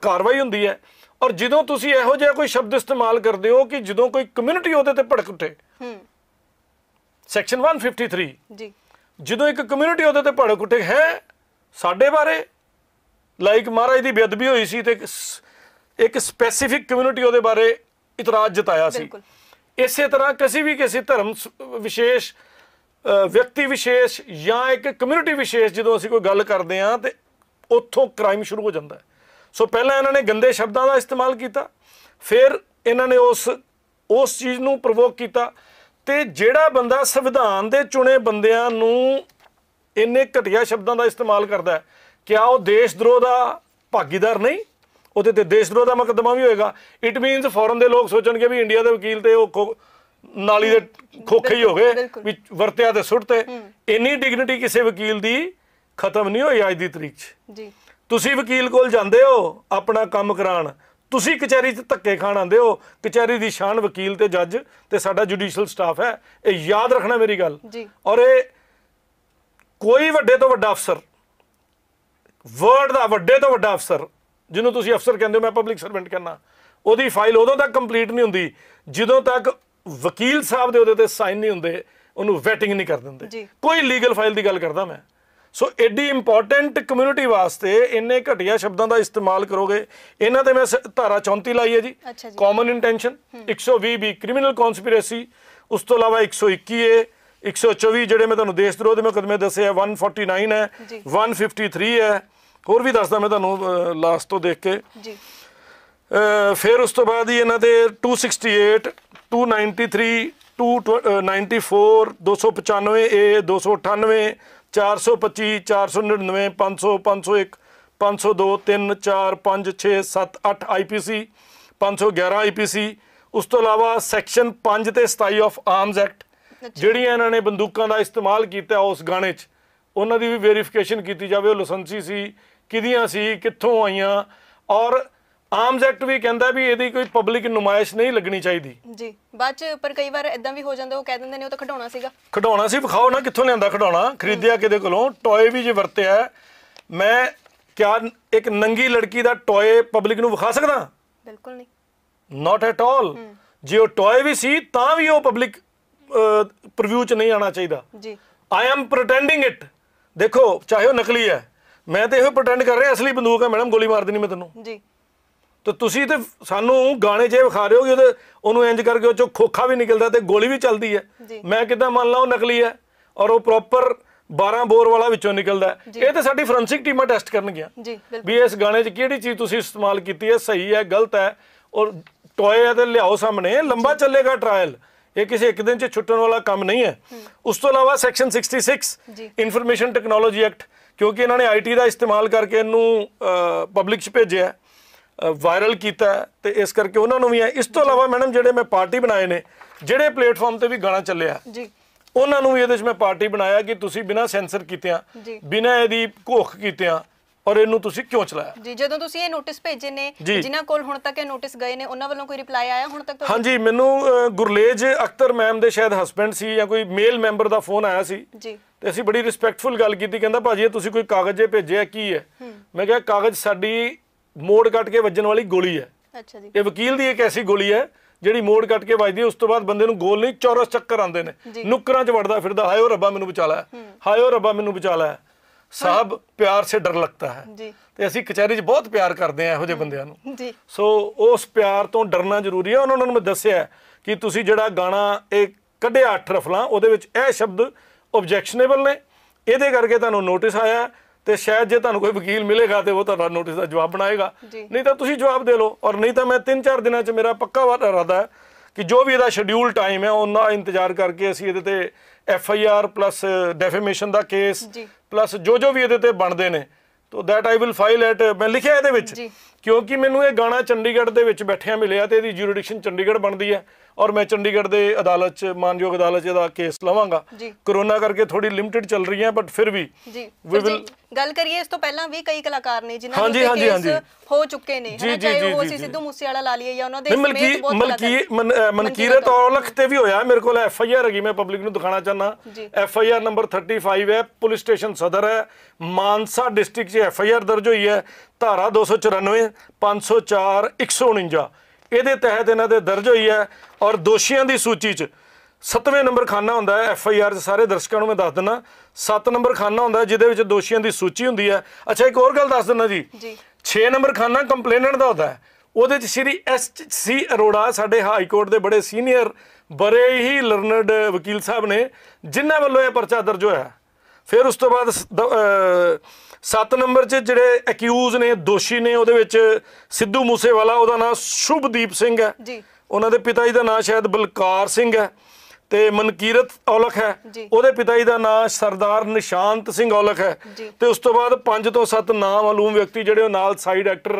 कार्रवाई होंदी है। और जदों तुसीं इहो जिहा कोई शब्द इस्तेमाल करते हो कि जदों कोई कम्यूनिटी उहदे ते भड़क उठे, सैक्शन 153 जी, जदों एक कम्यूनिटी उहदे ते भड़क उठे है साडे बारे लाइक महाराज दी बेअदबी होई सी ते एक स्पैसीफिक कम्यूनिटी उहदे बारे इतराज जताया सी। इसे तरह किसी धर्म विशेष ਵਿਅਕਤੀ ਵਿਸ਼ੇਸ਼ ਜਾਂ ਇੱਕ ਕਮਿਊਨਿਟੀ ਵਿਸ਼ੇਸ਼ ਜਦੋਂ ਅਸੀਂ ਕੋਈ ਗੱਲ ਕਰਦੇ ਹਾਂ ਤੇ ਉੱਥੋਂ ਕ੍ਰਾਈਮ ਸ਼ੁਰੂ ਹੋ ਜਾਂਦਾ ਹੈ। ਸੋ ਪਹਿਲਾਂ ਇਹਨਾਂ ਨੇ ਗੰਦੇ ਸ਼ਬਦਾਂ ਦਾ ਇਸਤੇਮਾਲ ਕੀਤਾ, ਫਿਰ ਇਹਨਾਂ ਨੇ ਉਸ ਚੀਜ਼ ਨੂੰ ਪ੍ਰੋਵੋਕ ਕੀਤਾ ਤੇ ਜਿਹੜਾ ਬੰਦਾ ਸੰਵਿਧਾਨ ਦੇ ਚੁਣੇ ਬੰਦਿਆਂ ਨੂੰ ਇੰਨੇ ਘਟੀਆ ਸ਼ਬਦਾਂ ਦਾ ਇਸਤੇਮਾਲ ਕਰਦਾ ਹੈ ਕਿਆ ਉਹ ਦੇਸ਼ ਦਰੋਹ ਦਾ ਭਾਗੀਦਾਰ ਨਹੀਂ? ਉਹਦੇ ਤੇ ਦੇਸ਼ ਦਰੋਹ ਦਾ ਮੁਕੱਦਮਾ ਵੀ ਹੋਏਗਾ। ਇਟ ਮੀਨਸ ਫੋਰਨ ਦੇ ਲੋਕ ਸੋਚਣਗੇ ਵੀ ਇੰਡੀਆ ਦੇ ਵਕੀਲ ਤੇ ਉਹ नाली दे खोखे ही हो गए वरत्या ते सुटते। इन्नी डिग्निटी किसी वकील दी खत्म नहीं होई अज दी तरीक च। तुसी वकील कोल जांदे हो अपना काम कराण, तुसी कचहरी च धक्के खाण आंदे हो, कचहरी दी शान वकील ते जज ते साडा जुडिशल स्टाफ है, ये याद रखना मेरी गल। और ये कोई वड्डे तो वड्डा अफसर वर्ड दा वड्डे तो वड्डा अफसर जिन्हों तुसी अफसर कहंदे हो, मैं पब्लिक सर्वेंट कहना, ओहदी फाइल उदों तक कंप्लीट नहीं हुंदी जदों तक वकील साहब दे उहदे ते साइन नहीं हुंदे, उन्होंने वैटिंग नहीं कर दिंदे। कोई लीगल फाइल की गल करदा मैं। सो एडी इंपॉर्टेंट कम्यूनिटी वास्ते इन्ने घटिया शब्दों का इस्तेमाल करोगे। इन्हां ते मैं धारा 34 लाई है जी, common intention 120 B criminal conspiracy, उस तो इलावा 121A 124 जिहड़े मैं तुहानूं देश द्रोह दे मुकदमे दस्से है, 149 है, 153 है, होर भी दसदा मैं तुहानूं लास्ट तो देख के। फिर उस तो बाद ही इन्हां दे 268 293 294 295A 298 425 499 500 501 502 3 4 5 6 7 8 IPC 511 IPC। उस तो अलावा सैक्शन 5 ते 27 ऑफ आर्म्स एक्ट जिहड़ियां इन्हां ने बंदूकों का इस्तेमाल किया उस गाने च उन्हां दी भी वेरीफिकेशन की जाए, लाइसेंसी सी किदियां सी कित्थों आईयां। और आर्म्स एक्ट भी कहता भी ਇਹਦੀ ਕੋਈ ਪਬਲਿਕ ਨੁਮਾਇਸ਼ ਨਹੀਂ ਲੱਗਣੀ ਚਾਹੀਦੀ ਜੀ। ਬਾਅਦ ਚ ਪਰ ਕਈ ਵਾਰ ਇਦਾਂ ਵੀ ਹੋ ਜਾਂਦਾ ਉਹ ਕਹਿ ਦਿੰਦੇ ਨੇ ਉਹ ਤਾਂ ਖਡਾਉਣਾ ਸੀਗਾ। ਖਡਾਉਣਾ ਸੀ ਵਿਖਾਓ ਨਾ ਕਿੱਥੋਂ ਲਿਆਂਦਾ ਖਡਾਉਣਾ, ਖਰੀਦਿਆ ਕਿਹਦੇ ਕੋਲੋਂ, ਟੌਏ ਵੀ ਜੇ ਵਰਤਿਆ ਮੈਂ क्या एक नंगी लड़की का टॉय पब्लिक नूं विखा सकदा? बिल्कुल नहीं, नॉट एट ऑल। जे वो टॉय भी सी तां भी वो पब्लिक प्रीव्यू च नहीं आना चाहिए। आई एम प्रटेंडिंग इट, देखो चाहे वो नकली है, मैं तो यो प्रटेंड कर रहा असली बंदूक है मैडम गोली मार देनी मैं तैनूं जी। तो तुसीं ते सानूं गाने जे विखा रहे हो कि उहनूं इंज करके चो खोखा भी निकलदा ते गोली भी चलदी है, मैं किदां मान ला वो नकली है और वो प्रॉपर 12 बोर वाला विचों निकलदा है। ये तो साडी फोरेंसिक टीमां टेस्ट करन गया भी इस गाने च किहड़ी चीज़ तुसीं इस्तेमाल कीती है, सही है गलत है, और टॉय है तो लियाओ सामने, लंबा चलेगा ट्रायल, ये किसी एक दिन च छुट्टण वाला काम नहीं है। उस तो अलावा सैक्शन 66 इनफॉर्मेशन टैक्नोलॉजी एक्ट, क्योंकि इन्होंने IT का इस्तेमाल करके इन्हूं पब्लिक च भेजिया वायरल किया, तो इस करके उन्होंने भी है। इस तो अलावा मैडम जिहड़े मैं पार्टी बनाए ने, जिहड़े प्लेटफॉर्म ते भी गाना चलिया उन्होंने भी ये मैं पार्टी बनाया कि तुसीं बिना सेंसर कितिया बिना इहदी घोख कितिया और इनू तुसीं क्यों चलाया जी। जदों तुसीं ये नोटिस भेजे ने जिन्हां कोल हुण तक ये नोटिस गए ने उन्हां वल्लों कोई रिप्लाई आया हुण तक? हाँ जी, मैनू गुरलेज अख्तर मैम दे शायद हस्बैंड सी या कोई मेल मैंबर दा फोन आया सी जी, ते असीं बड़ी रिस्पैक्टफुल गल कीती, कहंदा भाजी तुसीं कोई कागज़ जे भेजे की है? मैं कहा कागज़ साडी मोड़ कट के वजन वाली गोली है। अच्छा जी। ये वकील दी एक ऐसी गोली है जिहड़ी मोड़ कट के वजदी है, उस तों बाद बंदे नूं गोल नहीं चौरस चक्कर आंदे ने, नुक्करां च वड़दा फिरदा हायो रब्बा मैनू बचा लै, हायो रब्बा मैनू बचा लै। साहब प्यार से डर लगता है, तो असी कचहरी बहुत प्यार करते हैं यहोजे बंदियां, सो उस प्यार तो डरना जरूरी है। उन्होंने मैं दस्या कि तुसी जिहड़ा गाना एक कढ़िया 8 रफलां उहदे विच इह शब्द ऑब्जैक्शनेबल ने, इहदे करके तुहानूं नोटिस आया, तो शायद जे तुहानूं कोई वकील मिलेगा तो वो तुहाडा नोटिस का जवाब बनाएगा, नहीं तो तुसी जवाब दे लो। और नहीं तो मैं 3-4 दिनों में मेरा पक्का इरादा है कि जो भी इहदा शेड्यूल टाइम है उन्ना इंतजार करके असी इहदे ते FIR प्लस डेफेमेशन का केस प्लस जो भी इहदे ते बनदे ने, तो that I will file at मैं लिखिया इहदे विच, क्योंकि मैनू ये गाना चंडीगढ़ दे विच बैठिया मिलिया तो इहदी ज्यूरिडिक्शन चंडीगढ़ बनदी है और मैं चंडीगढ़ दे अदालत च मानयोग अदालत च इहदा केस लवांगा। कोरोना करके थोड़ी लिमिटेड चल रही है बट फिर भी गल करिए इस तो पहला भी कई कलाकार ने जिन्हां दे केस हो चुके ने, चाहे वो सिद्धू मूसेवाला ला लिए या उन्हां दे मनकीरत औलख ते भी होया। मेरे कोल FIR हैगी, मैं पब्लिक नूं दिखाना चाहना, FIR नंबर 35 है, पुलिस स्टेशन सदर है, मानसा डिस्ट्रिक्ट च FIR दर्ज हुई है, धारा 294 504 149 ये तहत इन्हां दे दर्ज हुई है। और दोषियों की सूची च 7वें नंबर खाना होंदा है FIR, सारे दर्शकों को मैं दस दिना 7 नंबर खाना होंदा है जिहदे विच दोषियों की सूची होंदी है। अच्छा एक होर गल दस दिना जी, 6 नंबर खाना कंप्लेनेंट दा होंदा है, उहदे च श्री SC अरोड़ा साडे हाई कोर्ट दे बड़े सीनियर बड़े ही लर्नड वकील साहब ने जिन्हां वल्लों यह परचा दर्ज होया। फिर उस तो बाद 7 नंबर च जिहड़े एक्यूज ने दोषी ने उहदे विच सिद्धू मूसेवाला, उहदा नाम शुभदीप सिंह है, उहनां दे पिता जी का नाम शायद बलकार सिंह है, ते मनकीरत औलख है, उहदे पिता जी का नाम सरदार निशांत सिंह औलख है। तो उस तो बाद 5 तो 7 नामालूम व्यक्ति जिहड़े नाल साइड एक्टर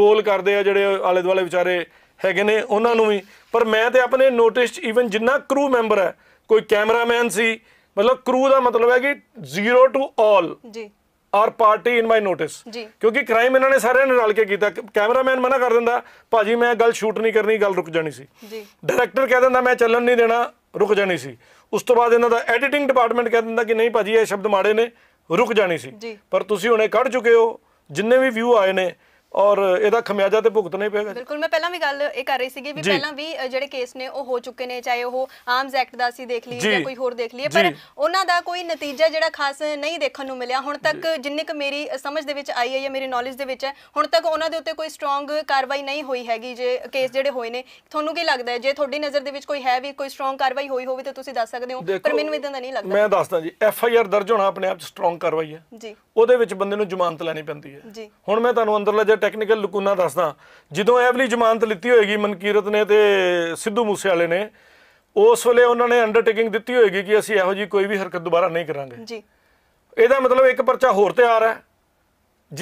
रोल करते हैं, जिहड़े आले दुआले विचारे हैगे ने उन्हां नूं भी। पर मैं तो अपने नोटिस ईवन जिन्ना क्रू मैंबर है, कोई कैमरामैन सी, मतलब क्रू का मतलब है कि 0 to all are party in my notice, क्योंकि क्राइम इन्होंने सारे ने रल के किया। कैमरामैन मना कर दिंदा भाजी मैं गल शूट नहीं करनी, गल रुक जानी सी। डायरैक्टर कह दिंदा मैं चलन नहीं देना, रुक जानी सी। उस तो बाद इन्हां दा एडिटिंग डिपार्टमेंट कह दिंदा कि नहीं भाजी ये शब्द माड़े ने, रुक जानी सी। पर तुसीं हुणे कढ़ चुके हो जिन्ने भी व्यू आए ने और इहदा खमियाजा ते भुगतना ही पेगा। बिल्कुल, मैं पहला भी गल ये कर रही सीगी भी पहला भी जिहड़े केस ने हो चुके ने, चाहे वो आर्म्स एक्ट दा सी देख लीए या कोई होर देख लीए, पर उन्हां दा कोई नतीजा जिहड़ा खास नहीं देखण नूं मिलिया हुण तक। जिन्ने क मेरी समझ दे विच आई है या मेरी नॉलेज दे विच है, हुण तक उन्हां दे उत्ते कोई स्ट्रोंग कार्रवाई नहीं होई हैगी। जे केस जिहड़े होए ने तुहानूं की लगदा है, जे तुहाडी नज़र दे विच कोई है भी कोई स्ट्रोंग कार्रवाई होई होवे तां तुसीं दस सकदे हो, पर मैनूं इदां दा नहीं लगदा। मैं दसदा जी, FIR दर्ज होना अपने आप स्ट्रोंग कार्रवाई है जी, ਉਹਦੇ ਵਿੱਚ ਬੰਦੇ ਨੂੰ ਜ਼ਮਾਨਤ ਲੈਣੀ ਪੈਂਦੀ ਹੈ। ਹੁਣ ਮੈਂ ਤੁਹਾਨੂੰ ਅੰਦਰਲਾ ਜਿਹੜਾ ਟੈਕਨੀਕਲ ਲਕੂਨਾ ਦੱਸਦਾ, ਜਦੋਂ ਐਵਲੀ ਜ਼ਮਾਨਤ ਲਿੱਤੀ ਹੋਏਗੀ ਮਨਕੀਰਤ ਨੇ ਤੇ ਸਿੱਧੂ ਮੂਸੇਵਾਲੇ ਨੇ, ਉਸ ਵੇਲੇ ਉਹਨਾਂ ਨੇ ਅੰਡਰਟੇਕਿੰਗ ਦਿੱਤੀ ਹੋਏਗੀ ਕਿ ਅਸੀਂ ਇਹੋ ਜੀ ਕੋਈ ਵੀ ਹਰਕਤ ਦੁਬਾਰਾ ਨਹੀਂ ਕਰਾਂਗੇ ਜੀ। ਇਹਦਾ ਮਤਲਬ ਇੱਕ ਪਰਚਾ ਹੋਰ ਤਿਆਰ ਹੈ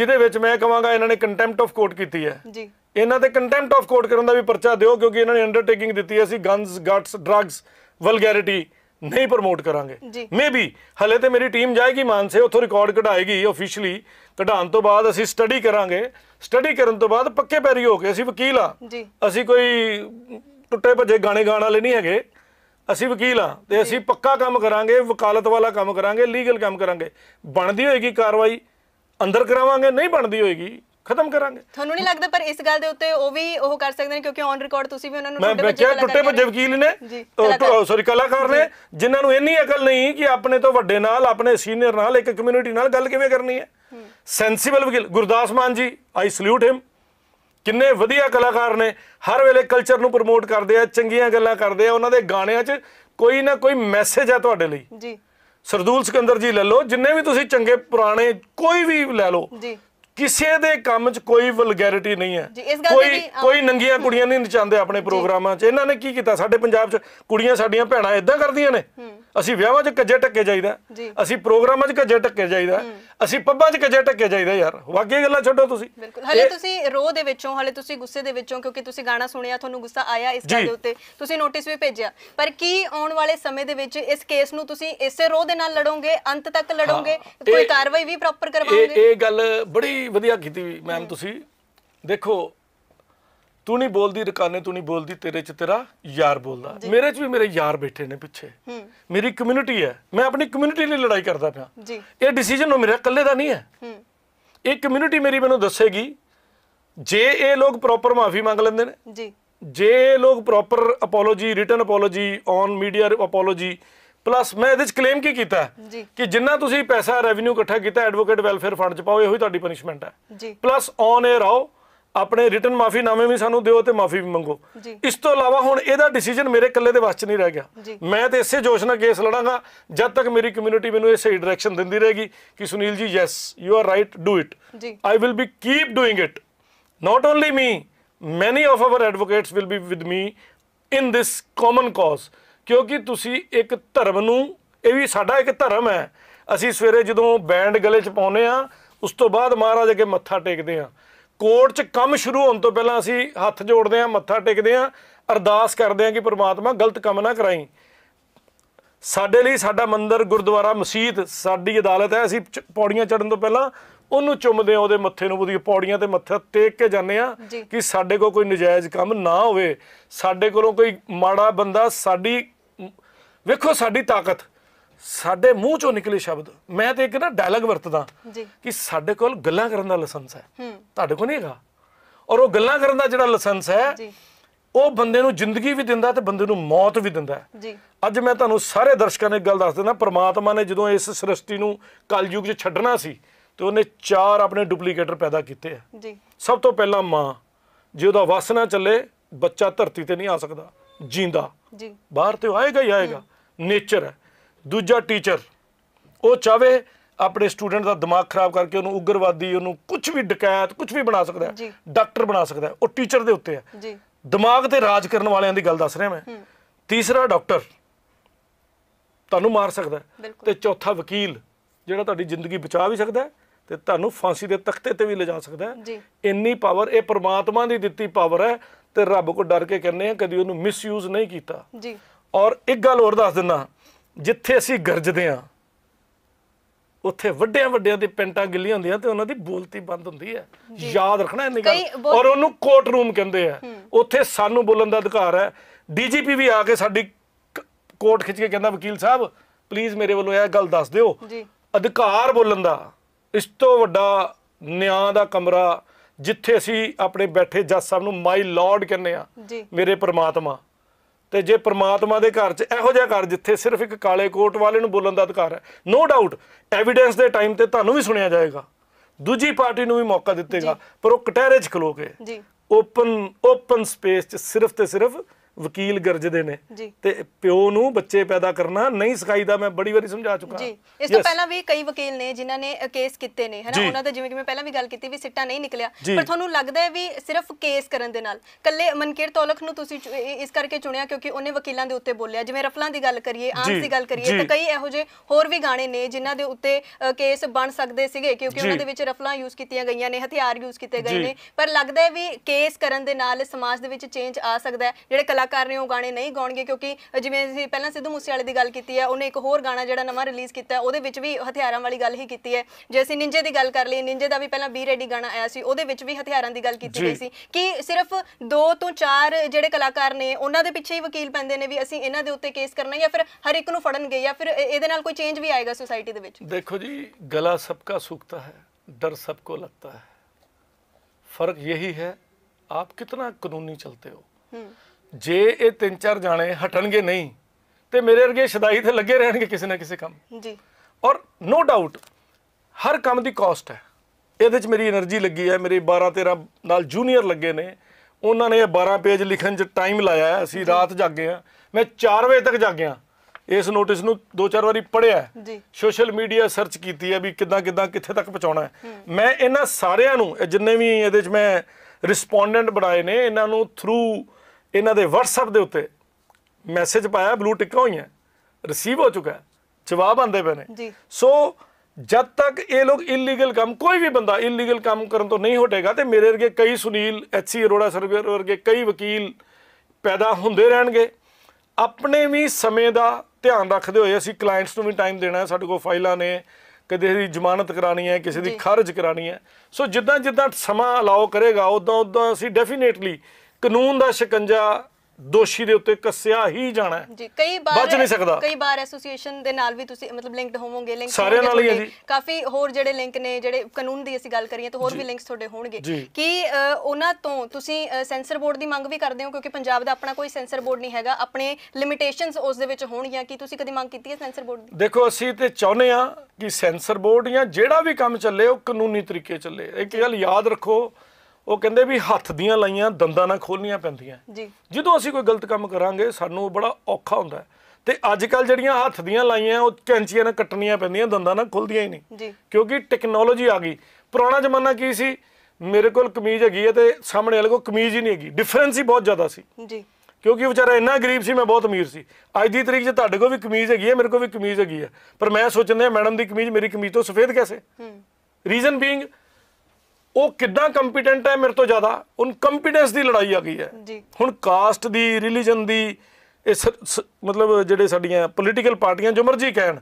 ਜਿਹਦੇ ਵਿੱਚ ਮੈਂ ਕਹਾਂਗਾ ਇਹਨਾਂ ਨੇ ਕੰਟੈਂਪਟ ਆਫ ਕੋਰਟ ਕੀਤੀ ਹੈ ਜੀ। ਇਹਨਾਂ ਤੇ ਕੰਟੈਂਪਟ ਆਫ ਕੋਰਟ ਕਰਨ ਦਾ ਵੀ ਪਰਚਾ ਦਿਓ, ਕਿਉਂਕਿ ਇਹਨਾਂ ਨੇ ਅੰਡਰਟੇਕਿੰਗ ਦਿੱਤੀ ਹੈ ਅਸੀਂ ਗਨਸ ਗਟਸ ਡਰੱਗਸ ਵਲਗੈਰਿਟੀ नहीं प्रमोट करांगे। मे भी हले तो मेरी टीम जाएगी मानसे, उतो रिकॉर्ड कढ़ाएगी ऑफिशियली, कढ़ाने तो बाद असी स्टडी करांगे, स्टडी करने तो बाद पक्के पैरी हो गए असी वकील हाँ, असी कोई टुटे भजे गाने गाने वाले नहीं है, असी वकील हाँ तो असी पक्का काम करांगे, वकालत वाला काम करांगे, लीगल काम करांगे, बनती होएगी कार्रवाई अंदर करावांगे, नहीं बनती होएगी खत्म करांगे। ਤੁਹਾਨੂੰ ਨਹੀਂ ਲੱਗਦਾ ਪਰ ਇਸ ਗੱਲ ਦੇ ਉੱਤੇ ਉਹ ਵੀ ਉਹ ਕਰ ਸਕਦੇ ਨੇ ਕਿਉਂਕਿ ਔਨ ਰਿਕਾਰਡ ਤੁਸੀਂ ਵੀ ਉਹਨਾਂ ਨੂੰ ਟੁੱਟੇ ਭੱਜੇ ਵਕੀਲ ਨੇ ਸੌਰੀ ਕਲਾਕਾਰ ਨੇ ਜਿਨ੍ਹਾਂ ਨੂੰ ਇੰਨੀ ਅਕਲ ਨਹੀਂ ਕਿ ਆਪਣੇ ਤੋਂ ਵੱਡੇ ਨਾਲ ਆਪਣੇ ਸੀਨੀਅਰ ਨਾਲ ਇੱਕ ਕਮਿਊਨਿਟੀ ਨਾਲ ਗੱਲ ਕਿਵੇਂ ਕਰਨੀ ਹੈ। ਸੈਂਸੀਬਲ ਵਕੀਲ ਗੁਰਦਾਸ ਮਾਨ ਜੀ ਆਈ ਸਲੂਟ ਹਿਮ, ਕਿੰਨੇ ਵਧੀਆ ਕਲਾਕਾਰ ਨੇ, ਹਰ ਵੇਲੇ ਕਲਚਰ ਨੂੰ ਪ੍ਰਮੋਟ ਕਰਦੇ ਆ, ਚੰਗੀਆਂ ਗੱਲਾਂ ਕਰਦੇ ਆ, ਉਹਨਾਂ ਦੇ ਗਾਣਿਆਂ 'ਚ ਕੋਈ ਨਾ ਕੋਈ ਮੈਸੇਜ ਆ ਤੁਹਾਡੇ ਲਈ ਜੀ। ਸਰਦੂਲ ਸਿਕੰਦਰ ਜੀ ਲੈ ਲਓ, ਜਿੰਨੇ ਵੀ ਤੁਸੀਂ ਚੰਗੇ ਪੁਰਾਣੇ ਕੋਈ ਵੀ ਲੈ ਲਓ ਜੀ, किसी दे काम च कोई वल्गैरिटी नहीं है, कोई नंगियां कुड़ियां नहीं नचांदे अपने प्रोग्रामां च। इन्हां ने की कीता साडे पंजाब च कुड़ियां साडीआं भैणां इदां करदियां ने, असीं विआहां च कज्जे टक्के जाईदा, असीं प्रोग्रामां च कज्जे टक्के जाईदा, असीं पब्बां च कज्जे टक्के जाईदा। यार वाकई गल्लां छोड़ो तुसीं, बिल्कुल हले तुसीं रोह दे विचों, हले तुसीं गुस्से दे विचों, क्योंकि तुसीं गाणा सुणिया तुहानूं गुस्सा आया, इस गल्ल उत्ते तुसीं नोटिस भी भेजिया, पर की आउण वाले समय दे विच इस केस नूं तुसीं इसे रोह दे नाल लड़ोगे, अंत तक लड़ोगे, कोई कार्रवाई भी प्रॉपर करवाओगे? इह गल्ल बड़ी वधिया कीती मैम तुसी। देखो तू नहीं बोलती रकाने, तू नहीं बोलती, तेरे च तेरा यार बोलता, मेरे च भी मेरे यार बैठे ने पिछे, मेरी कम्यूनिटी है, मैं अपनी कम्यूनिटी लिए लड़ाई करता पाया। ये डिसीजन मेरा कल्ले दा नहीं है, ये कम्यूनिटी मेरी मैनू दसेगी। जे ये लोग प्रॉपर माफी मंग लेंदे ने, जे लोग proper apology, written apology, on media apology, plus मैं इहदे च क्लेम की कीता कि जिन्ना तुसी पैसा रेवन्यू इकट्ठा कीता एडवोकेट वेलफेयर फंड च पाओ, इहो ही तुहाडी पनिशमेंट है। प्लस ऑन एयर आओ, अपने रिटन माफीनामे भी सानू दिओ ते माफी भी मंगो। इस तो अलावा हुण इहदा डिसीजन मेरे कल्ले दे वस च नहीं रह गया, मैं ते इसे जोश नाल केस लड़ांगा जद तक मेरी कम्यूनिटी मैनू इसे डायरेक्शन दिंदी रहेगी कि Sunil ji yes you are right, do it. I will be keep doing it, not only me, many of our advocates will be with me in this common cause, क्योंकि तुसी एक धर्म नू, ये भी साडा एक धर्म है, असी सवेरे जदों बैंड गले च पाउने आ, उस तो बाद महाराज अगे मत्था टेकदे आ, कोर्ट च कम शुरू होने तो पहला असी हथ जोड़दे आ, मत्था टेकदे आ, अरदास करदे आ कि परमात्मा गलत काम ना कराई। साडे लई साडा मंदिर, गुरुद्वारा, मसीत साडी अदालत है, असी पौड़ियां चढ़न तो पहला ਉਹਨੂੰ ਚੁੰਮਦੇ ਆ, ਉਹਦੇ ਮੱਥੇ ਨੂੰ, ਉਹਦੀਆਂ ਪੌੜੀਆਂ ਤੇ ਮੱਥਾ ਟੇਕ ਕੇ ਜਾਂਦੇ ਆ ਕਿ ਸਾਡੇ ਕੋਲ ਕੋਈ ਨਜਾਇਜ਼ ਕੰਮ ਨਾ ਹੋਵੇ, ਸਾਡੇ ਕੋਲੋਂ ਕੋਈ ਮਾੜਾ ਬੰਦਾ ਸਾਡੀ, ਵੇਖੋ ਸਾਡੀ ਤਾਕਤ ਸਾਡੇ ਮੂੰਹ ਚੋਂ ਨਿਕਲੇ ਸ਼ਬਦ। ਮੈਂ ਤੇ ਇੱਕ ਨਾ ਡਾਇਲੌਗ ਵਰਤਦਾ ਕਿ ਸਾਡੇ ਕੋਲ ਗੱਲਾਂ ਕਰਨ ਦਾ ਲਾਇਸੈਂਸ ਹੈ, ਤੁਹਾਡੇ ਕੋਲ ਨਹੀਂ ਹੈਗਾ, ਔਰ ਉਹ ਗੱਲਾਂ ਕਰਨ ਦਾ ਜਿਹੜਾ ਲਾਇਸੈਂਸ ਹੈ ਉਹ ਬੰਦੇ ਨੂੰ ਜ਼ਿੰਦਗੀ ਵੀ ਦਿੰਦਾ ਤੇ ਬੰਦੇ ਨੂੰ ਮੌਤ ਵੀ ਦਿੰਦਾ। ਅੱਜ ਮੈਂ ਤੁਹਾਨੂੰ ਸਾਰੇ ਦਰਸ਼ਕਾਂ ਨੂੰ ਇੱਕ ਗੱਲ ਦੱਸ ਦਿੰਦਾ, ਪਰਮਾਤਮਾ ਨੇ ਜਦੋਂ ਇਸ ਸ੍ਰਿਸ਼ਟੀ ਨੂੰ ਕਲਯੁਗ 'ਚ ਛੱਡਣਾ ਸੀ तो उन्हें चार अपने डुप्लीकेटर पैदा किए हैं। सब तो पहला माँ, जो उसदा वस ना चले बच्चा धरती ते नहीं आ सकता जींदा, बाहर तो आएगा ही आएगा, नेचर है। दूजा टीचर, वो चाहे अपने स्टूडेंट का दिमाग खराब करके उन्होंने उग्रवादी, उन्होंने कुछ भी डकैत कुछ भी बना सकता है, डॉक्टर बना सकता है, वो टीचर के उत्ते है, दिमाग ते राज करने वालियां दी गल दस रहा मैं। तीसरा डॉक्टर तुहानू मार सकता है, ते चौथा वकील जिहड़ा तुहाडी जिंदगी बचा भी सकता है ते तुहानू फांसी दे तख्ते ते भी ले जा सकदा है। इन्नी पावर, ये परमात्मा दी दित्ती पावर है, ते रब को डर के कहने हैं कदी उन्हूं मिसयूज नहीं कीता जी। और एक गल होर दस दिना, जिथे असीं गरजदे हां उत्थे वड्डियां वड्डियां दी पेंटां गिल्लियां हुंदियां ते उन्हां दी बोलती बंद हुंदी है, याद रखना इन्नी गल। और उन्हूं कोर्ट रूम कहंदे आ, उत्थे सानू बोलण दा अधिकार है। डीजीपी भी आके साडी कोर्ट खिच के कहंदा वकील साहब प्लीज़ मेरे वालों यह गल दस दिओ, अधिकार बोलन दा इस तो वड्डा न्याय दा कमरा, जिथे असी अपने बैठे जज साहब नूं माई लॉर्ड कहने आ मेरे परमात्मा, ते जे परमात्मा दे घर च इहो जिहा घर जिथे सिर्फ एक काले कोट वाले नूं बोलन दा अधिकार है, नो डाउट एविडेंस दे टाइम ते तुहानूं भी सुनिया जाएगा, दूजी पार्टी नूं भी मौका दित्तेगा, पर ओह कटहरे च खलो के ओपन स्पेस च सिर्फ ते सिर्फ वकील गरजदे ने, प्यो नू बच्चे पैदा करना नहीं सिखाईदा, मैं बड़ी बारी समझा चुका जी। इस तो पहला भी कई वकील ने जिन्हां ने केस कीते ने, है ना, उन्हां दा जिवें कि मैं पहला भी गल कीती भी सिट्टा नहीं निकलिया, पर तुहानू लगदा है भी सिर्फ केस करन दे नाल कल्ले मनकिरत औलख नू तुसीं इस करके चुनिया क्योंकि उहने वकीलां दे उत्ते बोलिया, जिवें रफलान दी गल करिए, आम दी गल करिए, ते कई इहो जे होर भी गाणे ने जिन्हां दे उत्ते केस बन सकदे सीगे क्योंकि उहनां दे विच रफलां यूज़ कीतीआं गईआं ने, हथियार यूज़ कीते गए ने, पर लगदा है भी केस करन दे नाल समाज दे विच चेंज आ सकदा है। जिहड़े कलाकार ने वो गाने नहीं गाउणगे क्योंकि जिवें असीं पहलां सिद्धू मूसेवाले दी गल कीती है उन्हें एक होर गाना जिहड़ा नवां रिलीज़ कीता है उहदे विच भी हथियारां वाली गल ही कीती है। जे असीं निंजे दी गल कर लईए निंजे दा भी पहलां बी रेडी गाना आया सी उहदे विच भी हथियारां दी गल कीती गई सी कि सिर्फ 2 ਤੋਂ 4 ਜਿਹੜੇ ਕਲਾਕਾਰ ਨੇ ਉਹਨਾਂ ਦੇ ਪਿੱਛੇ ਹੀ ਵਕੀਲ ਪੈਂਦੇ ਨੇ ਵੀ ਅਸੀਂ ਇਹਨਾਂ ਦੇ ਉੱਤੇ ਕੇਸ ਕਰਨਾ ਜਾਂ ਫਿਰ ਹਰ ਇੱਕ ਨੂੰ ਫੜਨਗੇ ਜਾਂ ਫਿਰ ਇਹਦੇ ਨਾਲ ਕੋਈ ਚੇਂਜ ਵੀ ਆਏਗਾ ਸੋਸਾਇਟੀ ਦੇ ਵਿੱਚ। ਦੇਖੋ ਜੀ ਗਲਾ सबका सूखता है, डर सबको लगता है, फर्क यही है आप कितना कानूनी चलते हो। जे ये 3-4 जाने हटणगे नहीं तो मेरे वर्गे शदाई ते लगे रहणगे किसी ना किसी काम जी। और नो डाउट हर काम की कॉस्ट है, ਇਹਦੇ ਚ मेरी एनर्जी लगी है, मेरे 12-13 ਨਾਲ जूनियर लगे ने उन्होंने 12 पेज लिखण च टाइम लाया। असीं रात जागे हाँ, मैं 4 बजे तक जागिया इस नोटिस नूं 2-4 वारी पढ़िया, सोशल मीडिया सर्च कीती है भी किदां किदां कित्थे तक पहुँचाउणा है। मैं इन्हां सारियां नूं जिन्ने भी इहदे च मैं रिस्पोंडेंट बनाए ने इन्हां नूं थ्रू इन्हां दे WhatsApp दे उत्ते मैसेज पाया, ब्लू टिक्कां होईयां, रिसीव हो चुका है, जवाब आंदे पए ने। सो जब तक ये लोग इलीगल काम कोई भी बंदा इलीगल काम करन तो नहीं हटेगा तो मेरे वर्गे कई सुनील SC अरोड़ा सरवर वर्गे कई वकील पैदा होंदे रहणगे। अपने भी समय का ध्यान रखते हुए असीं क्लाइंट्स नूं भी टाइम देना है, साडे कोल फाइलां ने, किसी दी जमानत करानी है, किसी दी खारिज करानी है। सो जिदा जिदा समा अलाओ करेगा उदा उदा असीं डेफिनेटली कानून का शिकंजा दोषी दे उत्ते कस्या ही जाना है जी। कई बार बच नहीं सकदा, कई बार एसोसिएशन दे नाल भी तुसी मतलब लिंक्ड होवोगे, लिंक सारे नाल ही जी, काफी होर जेडे लिंक ने जेडे कानून दी ਅਸੀਂ ਗੱਲ ਕਰੀਏ तो होर भी लिंक्स ਤੁਹਾਡੇ ਹੋਣਗੇ कि ਉਹਨਾਂ ਤੋਂ ਤੁਸੀਂ ਸੈਂਸਰ ਬੋਰਡ ਦੀ ਮੰਗ ਵੀ ਕਰਦੇ ਹੋ ਕਿਉਂਕਿ ਪੰਜਾਬ ਦਾ ਆਪਣਾ ਕੋਈ ਸੈਂਸਰ ਬੋਰਡ ਨਹੀਂ ਹੈਗਾ, ਆਪਣੇ ਲਿਮਿਟੇਸ਼ਨਸ ਉਸ ਦੇ ਵਿੱਚ ਹੋਣਗੀਆਂ ਕਿ ਤੁਸੀਂ ਕਦੀ ਮੰਗ ਕੀਤੀ ਹੈ ਸੈਂਸਰ ਬੋਰਡ ਦੀ? ਦੇਖੋ ਅਸੀਂ ਤੇ ਚਾਹੁੰਦੇ ਆ ਕਿ ਸੈਂਸਰ ਬੋਰਡ ਜਾਂ ਜਿਹੜਾ ਵੀ ਕੰਮ ਚੱਲੇ ਉਹ ਕਾਨੂੰਨੀ ਤਰੀਕੇ ਚੱਲੇ। ਇੱਕ ਗੱਲ ਯਾਦ ਰੱਖੋ ਉਹ ਕਹਿੰਦੇ ਵੀ ਹੱਥ ਦੀਆਂ ਲਾਈਆਂ ਦੰਦਾਂ ਨਾਲ ਖੋਲਣੀਆਂ ਪੈਂਦੀਆਂ ਜੀ। ਜਦੋਂ ਅਸੀਂ ਕੋਈ ਗਲਤ ਕੰਮ ਕਰਾਂਗੇ ਸਾਨੂੰ ਬੜਾ ਔਖਾ ਹੁੰਦਾ ਤੇ ਅੱਜ ਕੱਲ ਜਿਹੜੀਆਂ ਹੱਥ ਦੀਆਂ ਲਾਈਆਂ ਉਹ ਕੈਂਚੀਆਂ ਨਾਲ ਕੱਟਣੀਆਂ ਪੈਂਦੀਆਂ, ਦੰਦਾਂ ਨਾਲ ਖੁੱਲਦੀਆਂ ਹੀ ਨਹੀਂ ਜੀ ਕਿਉਂਕਿ ਟੈਕਨੋਲੋਜੀ ਆ ਗਈ। ਪੁਰਾਣਾ ਜ਼ਮਾਨਾ ਕੀ ਸੀ, ਮੇਰੇ ਕੋਲ ਕਮੀਜ਼ ਹੈਗੀ ਹੈ ਤੇ ਸਾਹਮਣੇ ਵਾਲੇ ਕੋਲ ਕਮੀਜ਼ ਹੀ ਨਹੀਂ ਹੈਗੀ, ਡਿਫਰੈਂਸ ਹੀ ਬਹੁਤ ਜ਼ਿਆਦਾ ਸੀ ਜੀ ਕਿਉਂਕਿ ਉਹ ਵਿਚਾਰਾ ਇੰਨਾ ਗਰੀਬ ਸੀ, ਮੈਂ ਬਹੁਤ ਅਮੀਰ ਸੀ। ਅੱਜ ਦੀ ਤਰੀਕ 'ਚ ਤੁਹਾਡੇ ਕੋਲ ਵੀ ਕਮੀਜ਼ ਹੈਗੀ ਹੈ, ਮੇਰੇ ਕੋਲ ਵੀ ਕਮੀਜ਼ ਹੈਗੀ ਹੈ, ਪਰ ਮੈਂ ਸੋਚਦਾ ਮੈਡਮ ਦੀ ਕਮੀਜ਼ ਮੇਰੀ ਕਮੀਜ਼ ਤੋਂ ਸਫੇਦ ਕੈਸੇ। ਰੀਜ਼ਨ ਬੀਇੰਗ वो कितना कंपीटेंट है मेरे तो ज़्यादा, उन कंपीटेंस की लड़ाई आ गई है हुण। कास्ट दी रिलीजन दी मतलब जिहड़े साडियां पोलिटिकल पार्टियां जो मर्जी कहन,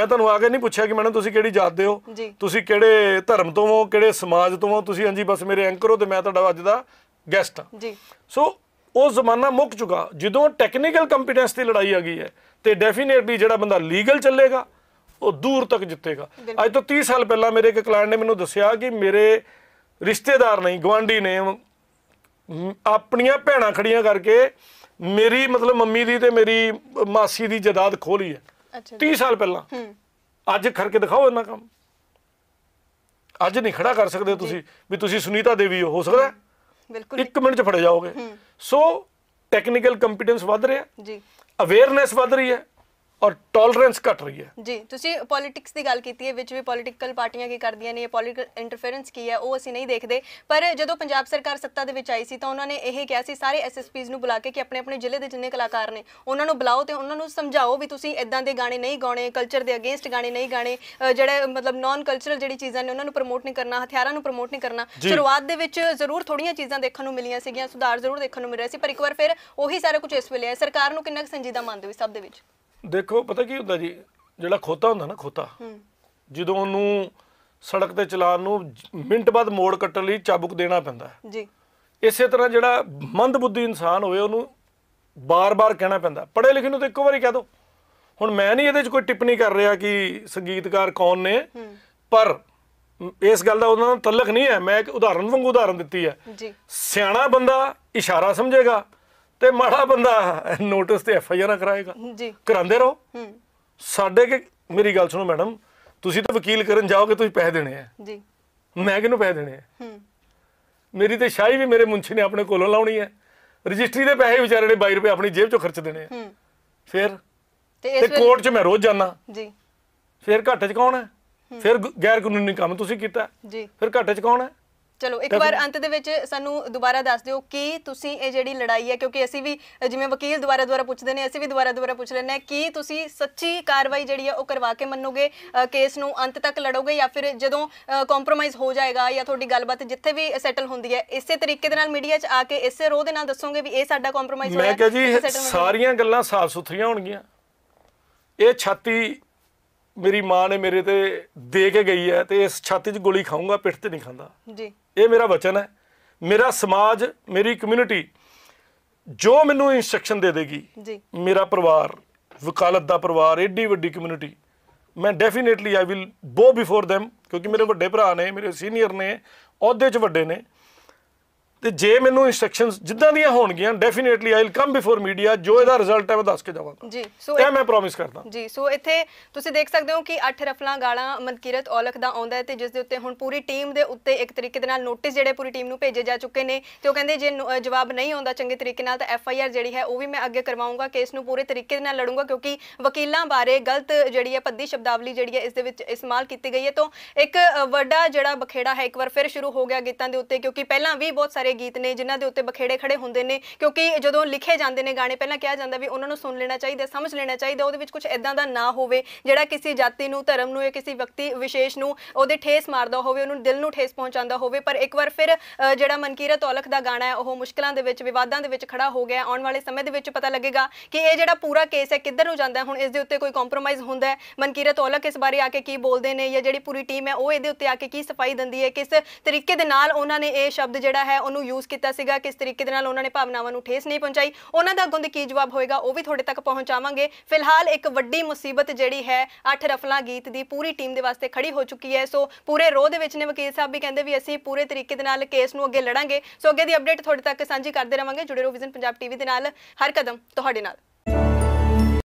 मैं तुहानूं आगे नहीं पूछा कि मैडम तुसीं किहड़ी जात दे हो, तुसीं किहड़े धर्म तो हो, किहड़े समाज तो हो, तुसीं हां जी बस मेरे एंकर हो तो मैं तुहाडा अज दा गैस्ट हां। सो वो जमाना मुक चुका जदों टैक्नीकल कंपीटेंस की लड़ाई आ गई है तो डेफिनेटली जिहड़ा बंदा लीगल चलेगा वो दूर तक जितेगा। अज तो 30 साल पहला मेरे एक क्लाइंट ने मैनूं दस्सिया कि मेरे रिश्तेदार नहीं गुआढ़ी ने अपनिया भैन खड़िया करके मेरी मतलब मम्मी की मेरी मासी की जायदाद खोली है। अच्छा 30 साल पहला, अज करके दिखाओ इन्ना काम, अज नहीं खड़ा कर सकते भी तुसी सुनीता देवी हो सकता है बिल्कुल 1 मिनट च फड़े जाओगे। सो टैक्नीकल कंपीटेंस वध रहा जी, अवेयरनेस वध रही है और टॉलरेंस घट रही है जी। तुसी पॉलिटिक्स की गल कीती है विच भी पॉलिटिकल पार्टियां की करदियां ने, पॉलिटिकल इंटरफेरेंस की है वो असीं नहीं देखते। पर जदों पंजाब सरकार सत्ता दे विच आई सी तां उन्हां ने यही कहा सी सारे SSPs नूं बुला के कि अपने अपने जिले के जिन्ने कलाकार ने उन्हां नूं बुलाओ तो उन्हां नूं समझाओ भी तुसी इदां दे गाने नहीं गाने, कल्चर के अगेंस्ट गाने नहीं गाने, जिहड़े मतलब नॉन कल्चरल जिहड़ी चीज़ां ने उन्हां नूं प्रमोट नहीं करना, हथियारां नूं प्रमोट नहीं करना। शुरुआत दे विच जरूर थोड़ियां चीज़ां देखण नूं मिलियां सीगियां, सुधार जरूर देखण नूं मिल रहा सी, पर एक बार फिर उही सारा कुछ इस वेले है। सरकार नूं किन्ना संजीदा मंनदे हो सब दे विच? देखो पता की होंगे जी, जो खोता होंगे ना खोता जो उन्होंने सड़क पर चलान मिनट बाद मोड़ कट्टन लिए चाबुक देना पैंदा जी। इस तरह जो मंदबुद्धि इंसान हो बार बार कहना पैंदा, पढ़े लिखे तो एक बार कह दो। हुण मैं नहीं ये कोई टिप्पणी कर रहा कि संगीतकार कौन ने, पर इस गल का उन्होंने तलक नहीं है, मैं एक उदाहरण वांगू उदाहरण दिती है। सियाणा बंदा इशारा समझेगा ते माड़ा बंदा नोटिस ते FIR कराएगा जी, करांदे रहो साडे के। मेरी गल सुनो मैडम, तुसी तो वकील करन जाओगे तुसी पैसे देने हैं जी, मैं किहनूं पैसे देने हैं? मेरी तो शाही भी मेरे मुंशी ने अपने कोलों लाउणी है, रजिस्ट्री दे पैसे बेचारे ने 22 रुपए अपनी जेब चो खर्च देने हैं। फिर ते कोर्ट च मैं रोज जाना जी, फिर घाटे च कौन है? फिर गैर कानूनी काम तुसी कीता, फिर घाटे च कौन है? चलो एक बार अंत दे विच सानू दोबारा दस दिओ कि तुसी इह जिहड़ी लड़ाई है, क्योंकि असीं भी जिवें वकील दोबारा पुछदे ने असीं भी दोबारा पुछ लैणे कि तुसी सच्ची कार्रवाई जिहड़ी है ओह करवा के मन्नोगे, केस नूं अंत तक लड़ोगे या फिर जदों कॉम्प्रोमाइज़ हो जाएगा या तुहाडी गलबात जिथे भी सैटल हुंदी है इसे तरीके दे नाल मीडिया 'च आ के इसे रोह दे नाल दस्सोगे भी इह साडा कॉम्प्रोमाइज़ होया? मैं कह जी सारीਆਂ ਗੱਲਾਂ ਸਾਫ ਸੁਥਰੀਆਂ ਹੋਣਗੀਆਂ। ਇਹ ਛਾਤੀ मेरी मां ने मेरे ते दे के गई है ते इस छाती 'च गोली खाऊंगा, पिठ ते नहीं खांदा जी। ये मेरा वचन है। मेरा समाज, मेरी कम्यूनिटी जो मैनू इंस्ट्रक्शन दे देगी जी। मेरा परिवार, वकालत दा परिवार, एड्डी वड्डी कम्यूनिटी, मैं definitely I will bow before them, क्योंकि मेरे वड्डे भरा ने, मेरे सीनियर ने, अहदे 'च वड्डे ने, ते जे मैनू इंस्ट्रक्शन जिद्दां दियां होणगियां definitely I will come before media. जो इहदा रिजल्ट है मैं दस के जावांगा जी। सो ਇਹ मैं प्रॉमिस करदा जी। सो इत्थे तुसीं देख सकदे हो कि 8 रफलां गालां मनकीरत औलख दा आउंदा है ते जिस दे उत्ते हुण पूरी टीम दे उत्ते एक तरीके दे नाल नोटिस जेहड़े पूरी टीम नूं भेजे जा चुके ने ते ओह कहिंदे जे जवाब नहीं आउंदा चंगे तरीके नाल तां FIR जिहड़ी है ओह भी मैं अग्गे करवाऊंगा, केस नूं पूरे तरीके दे नाल लड़ूंगा, क्योंकि वकीलां बारे गलत जिहड़ी है पद्दी शब्दावली जिहड़ी है इस दे विच इस्तेमाल कीती गई है। तो एक वड्डा जिहड़ा बखेड़ा है एक बार फिर शुरू हो गया गीतां दे उत्ते, क्योंकि पहलां भी बहुत सारे गीत ने जिन्हां दे उत्ते बखेड़े खड़े हुंदे ने, क्योंकि जदों लिखे जांदे ने गाणे पहलां कहा जांदा भी उन्हां नूं सुन लेना चाहिदा, समझ लेना चाहिदा, उहदे विच कुछ इदां दा ना होवे जिहड़ा किसी जाति नूं, धर्म नूं या किसी व्यक्ति विशेष नूं उहदे ठेस मारदा होवे, उहनूं दिल नूं ठेस पहुंचांदा होवे। पर एक बार फिर जिहड़ा मनकीरत औलख दा गाणा है ओह मुश्किलां दे विच, विवादां दे विच खड़ा हो गया। आउण वाले समय दे विच पता लगेगा कि इह जिहड़ा पूरा केस है किधर नूं जांदा है। हुण इस दे उत्ते कोई कॉम्प्रोमाइज़ हुंदा है? मनकीरत औलख इस बारे आके की बोलदे ने या जिहड़ी पूरी टीम है ओह इहदे उत्ते आके की सफाई दिंदी है? किस तरीके दे नाल उहनां ने इह शब्द जिहड़ा है उन्होंने यूज़ किया सीगा, किस तरीके दे नाल उन्होंने भावनावां नूं ठेस नहीं पहुंचाई, उन्हां दा अग्गों दी की जवाब होएगा वह भी थोड़े तक पहुंचावांगे। फिलहाल एक वड्डी मुसीबत जिहड़ी है 8 रफलां गीत दी पूरी टीम दे वास्ते खड़ी हो चुकी है। सो पूरे रोह दे विच ने वकील साहब भी कहिंदे भी असीं पूरे तरीके दे नाल केस नूं अग्गे लड़ांगे। सो अग्गे दी अपडेट थोड़े तक सांझी करदे रहांगे। जुड़े रहो विजन पंजाब TV दे नाल, हर कदम तुहाडे नाल।